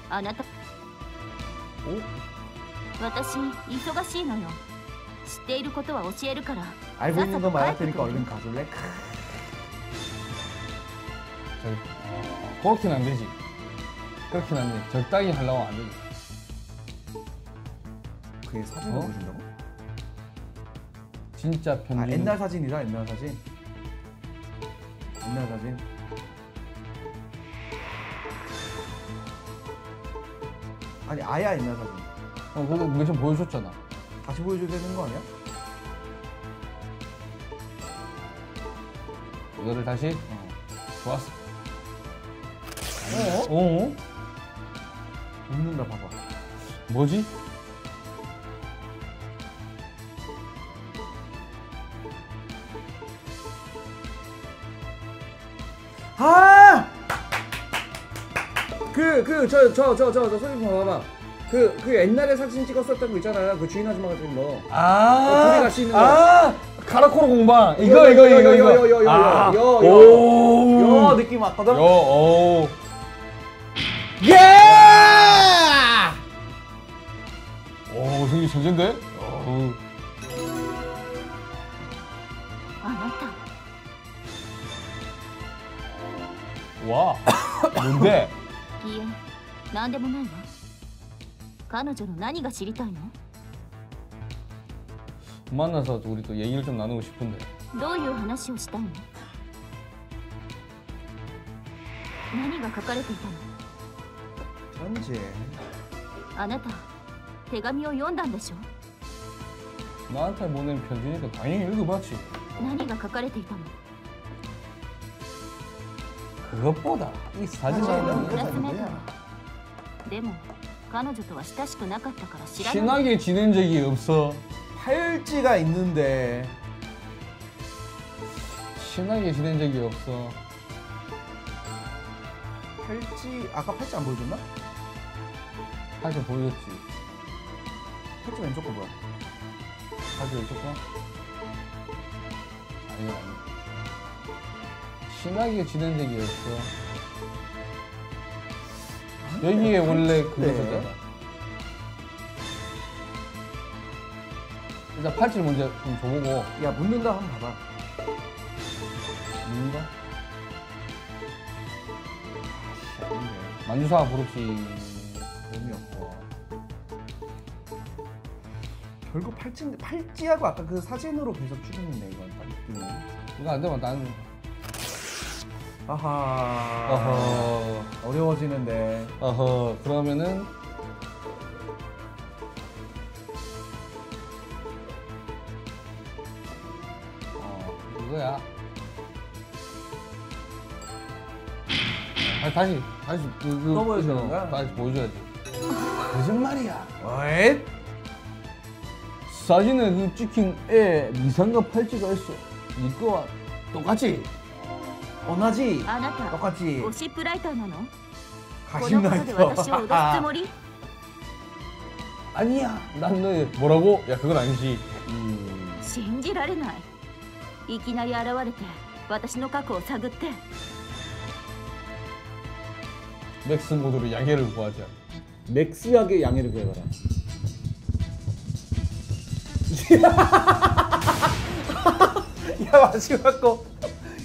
아나타 오? 와타시 이소가시노요. 知っていることは教えるから. 알고 있는 거 말할 테니까 얼른 가줄래? 저기 그렇게는 안 되지. 그렇긴 한데 적당히 하려고 안 되지. 그게 사진을 보여준다고? 어? 진짜 편집. 아 옛날 사진이라 옛날 사진. 옛날 사진. 아니 아야 옛날 사진. 어 그거 우리 좀 보여줬잖아. 다시 보여줘야 되는 거 아니야? 이거를 다시. 어. 좋았어. 어? 어? 웃는다 봐봐. 뭐지? 아! 그 그 저 저 저 저 저 손님 봐봐. 그 그 옛날에 사진 찍었었던 거 있잖아. 그 주인 아줌마 같은 거. 아. 둘이 같이 있는 거. 아! 카라코로 공방. 이거 이거 이거 이거 이거. 아. 요 요. 요 느낌 왔거든. 요 오. 예! 오, 생긴 천재인데? 어. 아, 맞다. 와, 뭔데? 이에, 난데모 나이 와. 그녀는 나니가 知りたいの? 만나서 우리 또 얘기를 좀 나누고 싶은데. どういう話をしたいの? 何が書かれていたの? 천재. あなた 대감이요 연단데쇼. 나한테 보낸 편지니까 당연히 읽어봤지. 나니가 가까이에 있다며. 그것보다 이 사진이 너무 그랬는데. 친하게 지낸 적이 없어. 팔찌가 있는데. 친하게 지낸 적이 없어. 팔찌 아까 팔찌 안 보여줬나? 팔찌 보여줬지. 팔찌 왼쪽 거 뭐야? 팔찌 왼쪽 거? 아니 아니 친하게 지낸 적이 없어. 여기에 원래 그거잖아. 일단 팔찌를 먼저 좀 줘보고. 야 묻는다 한번 봐봐. 묻는다? 아씨 아닌데 만주사 부릅시. 도움이 없고. 결국 팔찌, 팔찌하고 아까 그 사진으로 계속 추리는데 이건 딱 느낌이. 이거 안 되면 난. 아하. 어허. 어려워지는데. 어허. 그러면은. 어, 이거야. 아니, 다시, 다시, 그, 그, 또 보여주는 그, 거야? 다시 보여줘야지. 거짓말이야. 어잇? 사진에 그 찍힌 애 미상과 팔찌가 있어. 네 거와 똑같이. 오나지. 똑같이. 오시프라이터나노? 가신나이터. 아니야. 난 너의 뭐라고? 야, 그건 아니지. 음. 신지라레나이. 이기나리 나타나서, 와타시노 과거를 찾으때. 맥스 모드로 양해를 구하자. 맥스하게 양해를 구해봐라. 야 마지막 거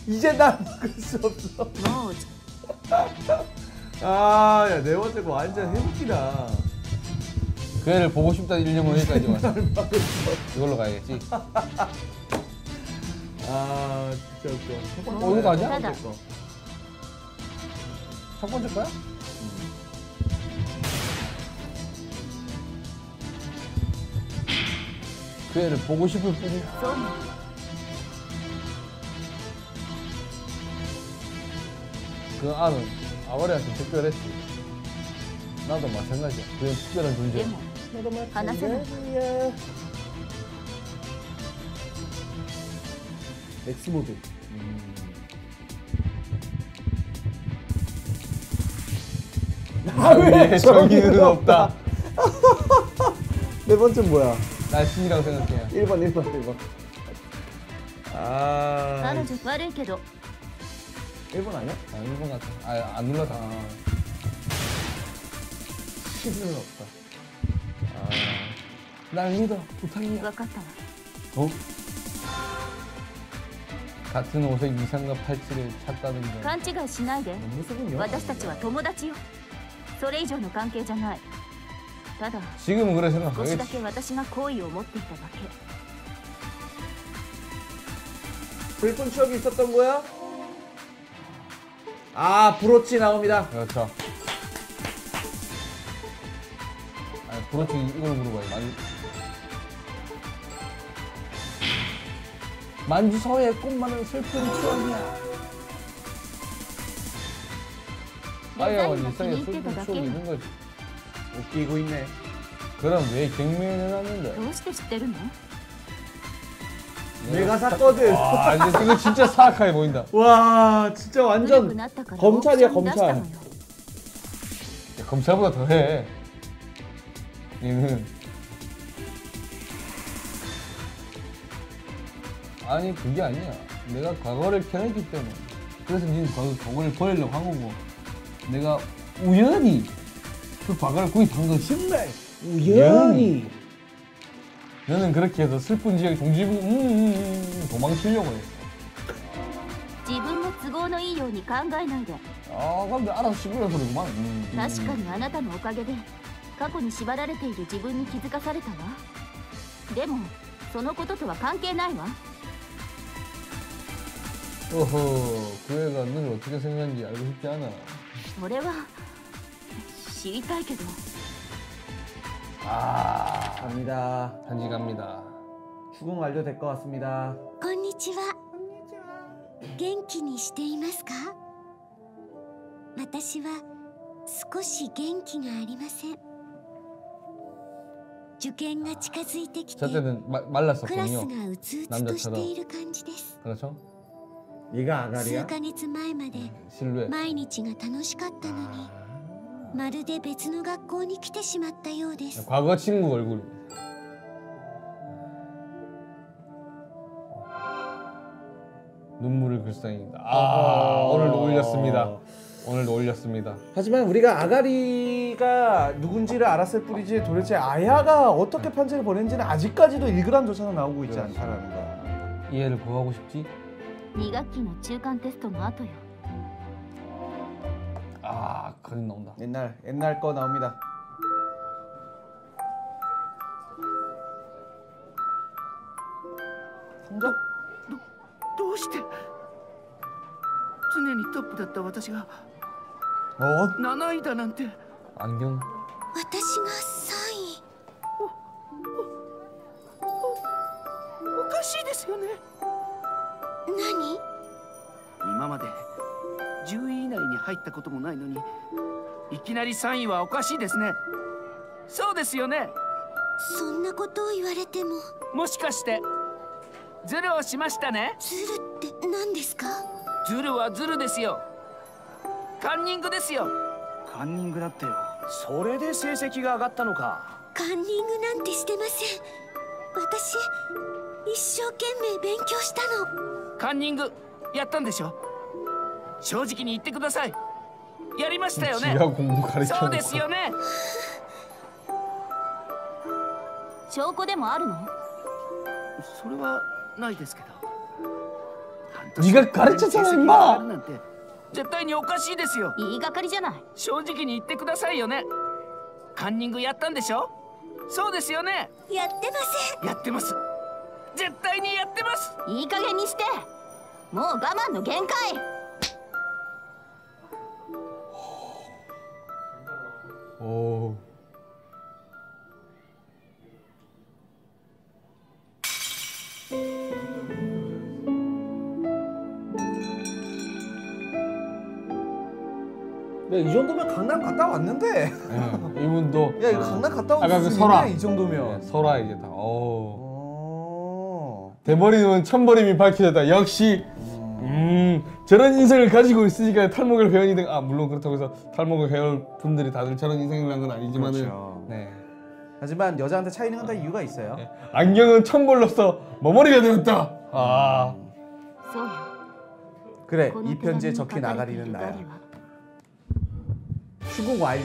이제 난 먹을 수 없어. 아, 야 네 번째 거 완전 해묵기다. 그 애를 보고 싶다는 일념은 여기까지만. 이걸로 가야겠지. 아 진짜 웃겨. 어 이거 아니야? 첫 번째 거야? 그 애를 보고 싶을 뿐이야. 그 안은 아와리한테 특별했지. 나도 마찬가지야. 그 특별한 존재. 나도 마찬가지야. 엑스모드. 아, 왜? 정의는 없다. 네 번째는 뭐야? 나 신이라고 생각해요. 일 번, 일 번, 일 번. 아. 나는 좀 빠를게도. 일 번 아니야? 아, 일 번 같아. 아, 안 눌러서. 아. 신은 없다. 아. 날 믿어. 부탁이야. 같다. 어? 같은 옷에 이상과 팔찌를 찾다는 게. 간지가 신나게. 너무 속은요. 우리たちは 友達よ. 지금은 그래 생각하겠지. 불끈 추억이 있었던 거야? 아, 브로치 나옵니다. 그렇죠. 아니, 브로치 이걸 물어봐요. 만... 만주 서해의 꽃만은 슬픈 추억이야. 아야, 일상에 슬픈 추억이 있는 거지. 웃기고 있네. 그럼 왜 경매를 하는데? 내가 샀거든. 와, 이거 진짜 사악하게 보인다. 와, 진짜 완전 검찰이야, 검찰. 야, 검찰보다 더해. 얘는. 아니, 그게 아니야. 내가 과거를 켜냈기 때문에. 그래서 니는 과거를 버리려고 한 거고. 내가 우연히 그 과거를 구입한 건 정말 우연히. 너는 그렇게 해서 슬픈 지역에 종지부 음, 음, 도망치려고 했어. 아, 근데 알아서 시끄러워 그러구만. 음, 음. 어허, 그 애가 너를 어떻게 생각하는지 알고 싶지 않아. 아, 갑니다. 단지 갑니다. 추궁 완료될 것 같습니다. 안녕하세요. 저때는 말랐었군요. 남자처럼. 그렇죠? 네가 아가리야? 실루엣. 과거 친구 얼굴. 눈물을 글썽인다. 아, 오늘도 올렸습니다. 오늘도 올렸습니다. 하지만 우리가 아가리가 누군지를 알았을 뿐이지 도대체 아야가 어떻게 편지를 보낸지는 아직까지도 일 그램조차도 나오고 있지 않다라는 거야. 이해를 구하고 싶지? 이 학기의 중간 테스트 후야. 아, 그림 나온다. 옛날 옛날 거 나옵니다. 本当？ ど, どうして常にトップだった私がなないだなんて。安全。私がさんい。お, お, お, おかしいですよね。何？今までじゅうい以内に入ったこともないのにいきなりさんいはおかしいですね。そうですよね。そんなことを言われても。もしかしてズルをしましたね。ズルって何ですか？ズルはズルですよ。カンニングですよ。カンニングだってよ。それで成績が上がったのか。カンニングなんてしてません。私一生懸命勉強したの。カンニングやったんでしょ？正直に言ってください。やりましたよね。そうですよね。証拠でもあるの？それはないですけど。네가가르쳤잖아인마。絶対におかしいですよ。言いがかりじゃない。正直に言ってくださいよね。カンニングやったんでしょ？そうですよね。やってません。やってます。絶対にやってます。いい加減にして。もう我慢の限界。おお。야, 이 정도면 강남 갔다 왔는데. 네, 이분도. 야, 이거 강남 갔다 온 거야. 이 정도면. 네, 설화 이제 다. 어. 대머리는 천버림이 밝혀졌다. 역시. 음. 저런 인생을 가지고 있으니까 탈목을 회원이 된. 아, 물론 그렇다고 해서 탈목을 회원 분들이 다들 저런 인생을 한 건 아니지만은. 그렇죠. 네. 하지만 여자한테 차이는 건 다 이유가 있어요. 네. 안경은 천벌로서 머머리가 되었다. 아. 그래, 이 편지에 적힌 아가리는 나야. 수고 완료.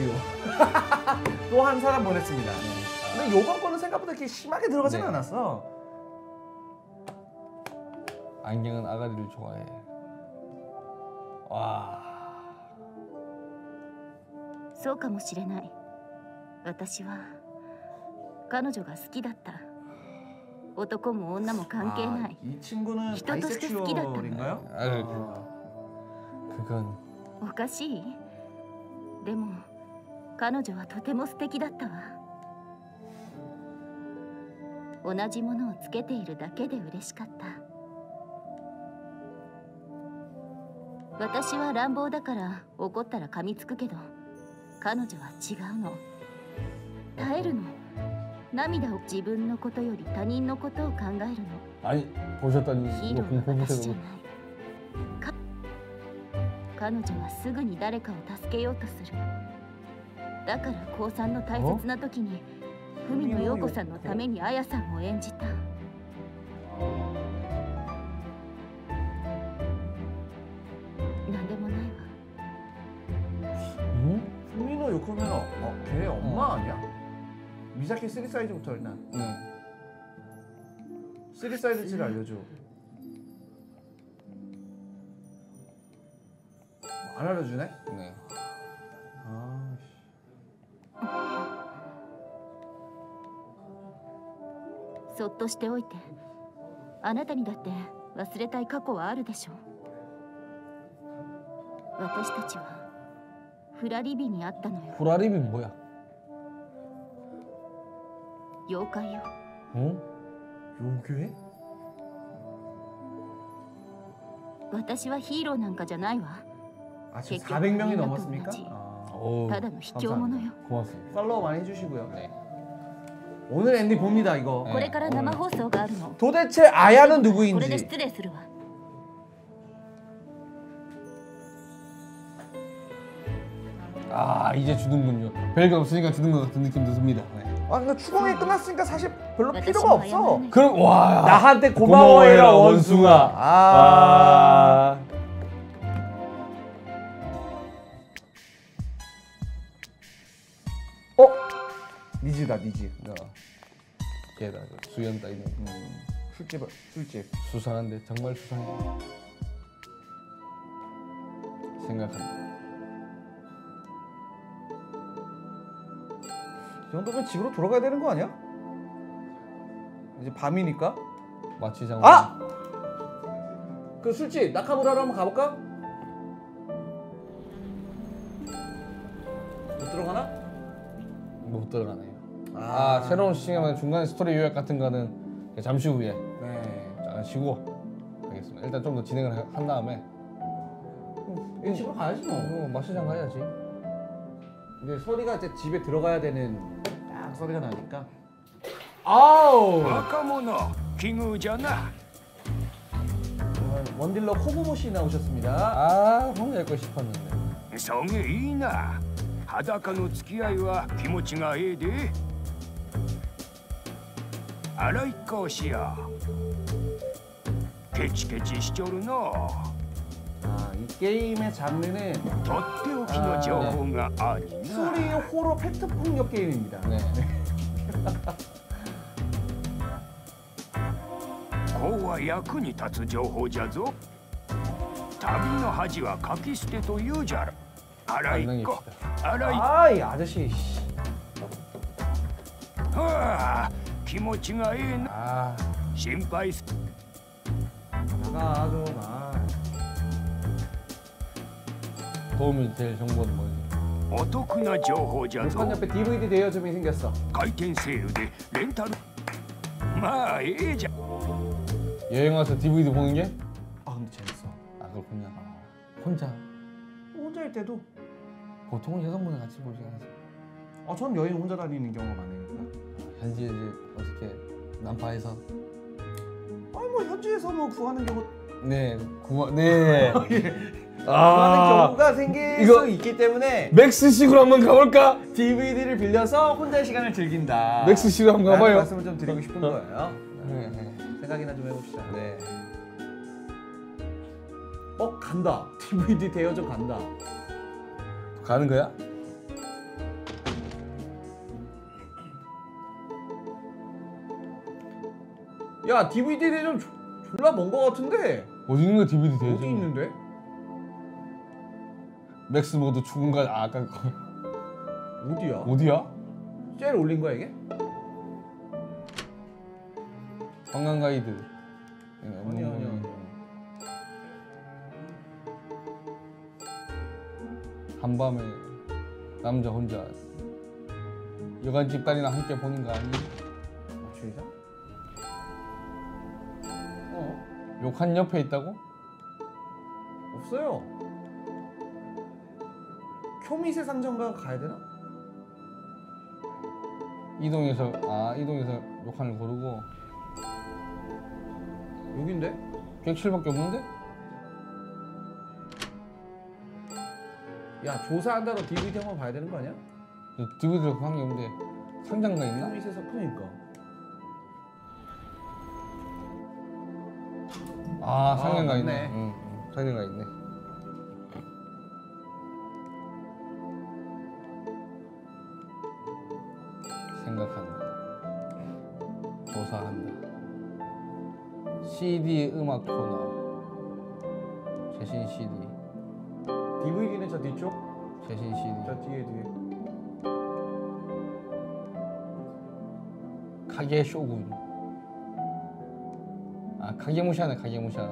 또 한 사람 보냈습니다. 근데 요번 거는 생각보다 이렇게 심하게 들어가진 네. 않았어. 안경은 아가리를 좋아해. 와. そうかもしれない。私は彼女が好きだった。男も女も関係ない. 이 친구는 바이섹슈얼인가요? 아, 그건. おかしい? でも彼女はとても素敵だったわ。同じものをつけているだけで嬉しかった。私は乱暴だから怒ったら噛みつくけど、彼女は違うの。耐えるの。涙を自分のことより他人のことを考えるの。はい、おっしゃったにヒーローの私じゃない。 彼女はすぐに誰かを助けようとする。だから高さんの大切な時に文野陽子さんのために綾さんを演じた。なんでもないわ。文野陽子なの。あ、걔 엄마 아니야? 미사키 쓰리 사이즈부터 일단. 쓰리 사이즈를 알려줘. 안 알려주네? 네. 아, 씨. 후라리비 뭐야? 요괴요. 응? 요괴? 私はヒーローなんかじゃないわ。 아, 지금 사백 명이 넘었습니까? 오, 감사합니다. 고맙습니다. 팔로우 많이 해주시고요. 네. 오늘 엔딩 봅니다, 이거. 네. 네. 도대체 아야는 누구인지. 아, 이제 주는군요. 별거 없으니까 주는 것 같은 느낌도 듭니다. 네. 아, 근데 추궁이 끝났으니까 사실 별로 필요가 없어. 그럼, 와. 나한테 고마워해라, 원숭아. 원숭아. 아. 아. 어? 니즈다, 니즈. 어. 걔다, 수연 따위. 음. 술집, 술집. 수상한데, 정말 수상해. 생각한다. 이 정도면 집으로 돌아가야 되는 거 아니야? 이제 밤이니까? 마취장. 아! 그 술집 나카무라로 한번 가볼까? 못 들어가나? 못 들어가네요. 아, 아 새로운 시간에 중간에 스토리 요약 같은 거는 잠시 후에 네. 잠깐 쉬고 가겠습니다. 일단 좀 더 진행을 한 다음에 집으로 가야지 뭐. 어, 마취장 가야지. 근데 소리가 이제 집에 들어가야 되는 딱 소리가 나니까. 아우! 아까모노 기우잖아. 원딜러 코보모씨 나오셨습니다. 아, 혼자 읽고 싶었는데. 성에 이나. 하다카노 츠키아이와 기모치가 에이데. 아라이코시야. 개치개치 시조르노. 아, 이 게임의 장르는 도떼오키노 정보가 아니나. 소리 호러 팩트 폭력 게임입니다. 네. 고와 약이立つ 정보じゃぞ. 旅の恥は書き捨てと言うじゃろ. 알아이꼬. 알아이. 아이 아저씨. 아, 기모치가 인. 아, 심파이. 나가 좀 아. 도움이 될 정보는 뭐지? 어떻게나 정보자도. 한 옆에 디브이디 대여점이 생겼어. 가이텐 세일에 렌탈. 마 이제. 여행 와서 디브이디 보는 게? 아 근데 재밌어. 아 그렇군요. 혼자. 혼자일 때도. 보통은 여성분을 같이 보지 않아서. 아, 전 여행 혼자 다니는 경우가 많아요. 아, 현지에 어떻게 난파해서? 아니 뭐 현지에서 뭐 구하는 경우. 네, 구하 네. 아, 구하는 경우가 생길 이거 수 있기 때문에 맥스식으로 한번 가볼까? 디브이디를 빌려서 혼자의 시간을 즐긴다. 맥스식으로 한번 가봐요. 말씀을 좀 드리고 싶은 거예요. 네, 네. 생각이나 좀 해봅시다. 네. 어 간다. 디브이디 대여점 간다. 가는 거야? 야 디브이디 대여점 졸라 먼 거 같은데? 어디 있는 거야 디브이디 대여점? 어디 있는데? 맥스 모드 죽은 거 아, 아까 거 어디야? 어디야? 셀 올린 거야 이게? 관광 가이드. 아니야 아니야 아니야. 간밤에 남자 혼자 여관 집단이랑 함께 보는 거 아니? 맞추이다? 어? 욕 한 옆에 있다고? 없어요. 쿄미세 상점가 가야 되나? 이동해서 아 이동해서 욕한을 고르고 여긴데? 객실밖에 없는데? 야 조사한다고 디브이디 한번 봐야 되는 거 아니야? 디브이디로 그런 게 없는데 상장가 있나? 디브이디에서 푸니까 아 상장가 아, 있네. 응, 응. 상장가 있네. 생각한다. 조사한다. 씨디 음악 코너. 최신 씨디. 디브이디는 저 뒤쪽? 최신 씨디 저 뒤에 뒤에 가게 쇼군 아 가게무샤네 가게무샤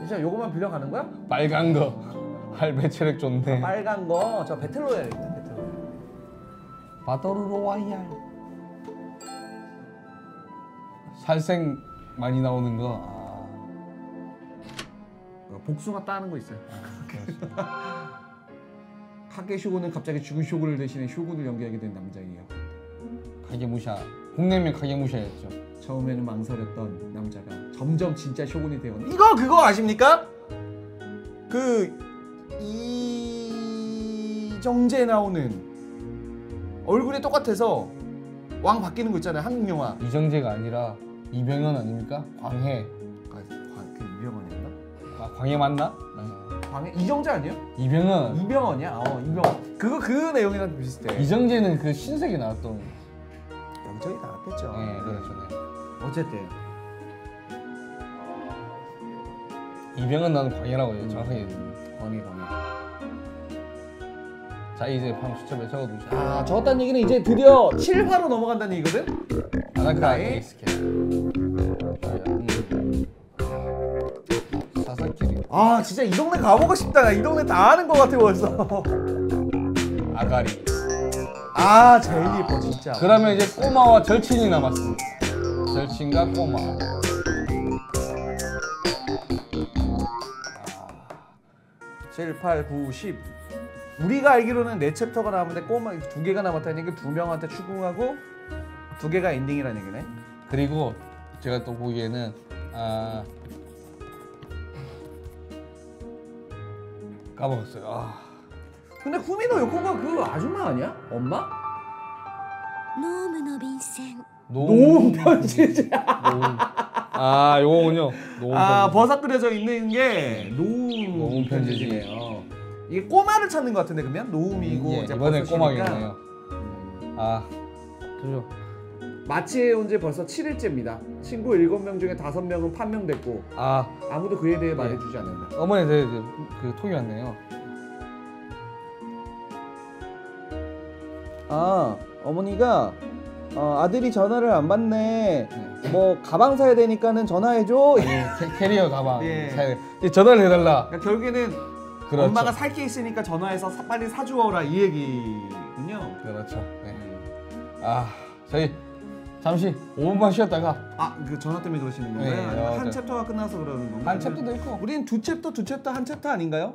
진짜 요거만 빌려가는 거야? 빨간 거 할배 체력 좋네. 아, 빨간 거 저 배틀로얄 배틀로얄 바토르로얄 살생 많이 나오는 거 복숭아 따는 거 있어요. 아, 카게 쇼군은 갑자기 죽은 쇼군을 대신해 쇼군을 연기하게 된 남자예요. 카게무샤 국내면 카게무샤였죠. 처음에는 망설였던 남자가 점점 진짜 쇼군이 되었는데 이거 그거 아십니까? 그 이정재 나오는 얼굴이 똑같아서 왕 바뀌는 거 있잖아요. 한국 영화. 이정재가 아니라 이병헌 아닙니까? 광해. 광해 맞나? 광해? 이정재 아니에요? 이병헌. 이병헌이야? 어 이병헌. 그거 그 내용이랑 비슷해. 이정재는 그 신세계 나왔던. 영정이 나왔겠죠. 네, 네. 그렇죠. 네. 어쨌든 이병헌 나는 광해라고 해요. 정확하게. 광해 광해. 자 이제 방 수첩에 적어두자. 아 적었다는 얘기는 이제 드디어 칠 화로 넘어간다는 얘기거든? 아나카 에이스케 사사키리. 아 진짜 이 동네 가보고 싶다. 이 동네 다 아는 것 같아 벌써. 아가리. 아 제일 예뻐 진짜. 그러면 이제 꼬마와 절친이 남았어. 절친과 꼬마. 칠, 팔, 구, 십. 우리가 알기로는 네 챕터가 남았는데 꼬마 두 개가 남았다는 얘기는 두 명한테 추궁하고 두 개가 엔딩이라는 얘기네. 그리고 제가 또 보기에는 아 까먹었어요. 아... 근데 후미노 요코가 그 아줌마 아니야? 엄마? 노음의 빈센. 노음 편지지. 아, 요거군요. 노음. 아, 버섯 그려져 있는 게 노음, 노음 편지지네요. 이게 꼬마를 찾는 것 같은데 그러면 노음이고 음, 예. 이번에 꼬마겠네요. 아, 그죠. 마치에 온 지 벌써 칠 일째입니다. 친구 일곱 명 중에 다섯 명은 판명됐고, 아, 아무도 그에 대해 예. 말해주지 않는다. 어머니에 대해 그 통이 왔네요. 아, 어머니가 어, 아들이 전화를 안 받네. 네. 뭐 가방 사야 되니까는 전화해줘. 네, 캐리어 가방 네. 사야 전화를 해달라. 그러니까 결국에는 그렇죠. 엄마가 살 게 있으니까 전화해서 사, 빨리 사주어라 이 얘기군요. 그렇죠. 네. 아, 저희 잠시 오 분만 쉬었다가 아, 그 전화 때문에 그러시는 건가요? 네, 아니면 어, 한 저... 챕터가 끝나서 그러는 건가요? 한 챕터도 있고 우린 두 챕터, 두 챕터, 한 챕터 아닌가요?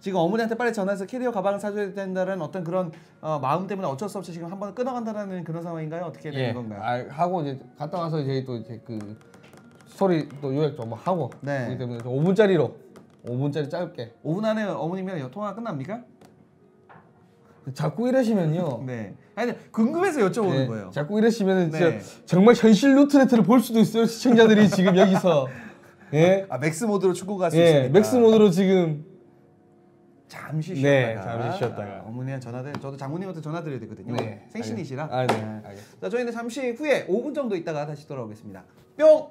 지금 어머니한테 빨리 전화해서 캐리어 가방을 사줘야 된다는 어떤 그런 어, 마음 때문에 어쩔 수 없이 지금 한번 끊어간다는 그런 상황인가요? 어떻게 되는 예. 건가요? 아, 하고 이제 갔다 와서 이제 또 이제 그 스토리 또 요약 좀 하고 네. 그렇기 때문에 오 분짜리로 오 분짜리 짧게 오 분 안에 어머님이랑 통화가 끝납니까? 자꾸 이러시면요. 네. 아니 궁금해서 여쭤보는 네. 거예요. 자꾸 이러시면은 네. 정말 현실 루트레터를 볼 수도 있어요. 시청자들이 지금 여기서 예. 아 맥스 모드로 축구가 수 있습니다. 예. 맥스 모드로 지금. 잠시 쉬었다가, 네, 잠시 쉬었다가. 아, 어머니한테 전화드려 저도 장모님한테 전화드려야 되거든요. 네, 생신이시라. 아, 네. 아, 네. 자, 저희는 잠시 후에 오 분 정도 있다가 다시 돌아오겠습니다. 뿅!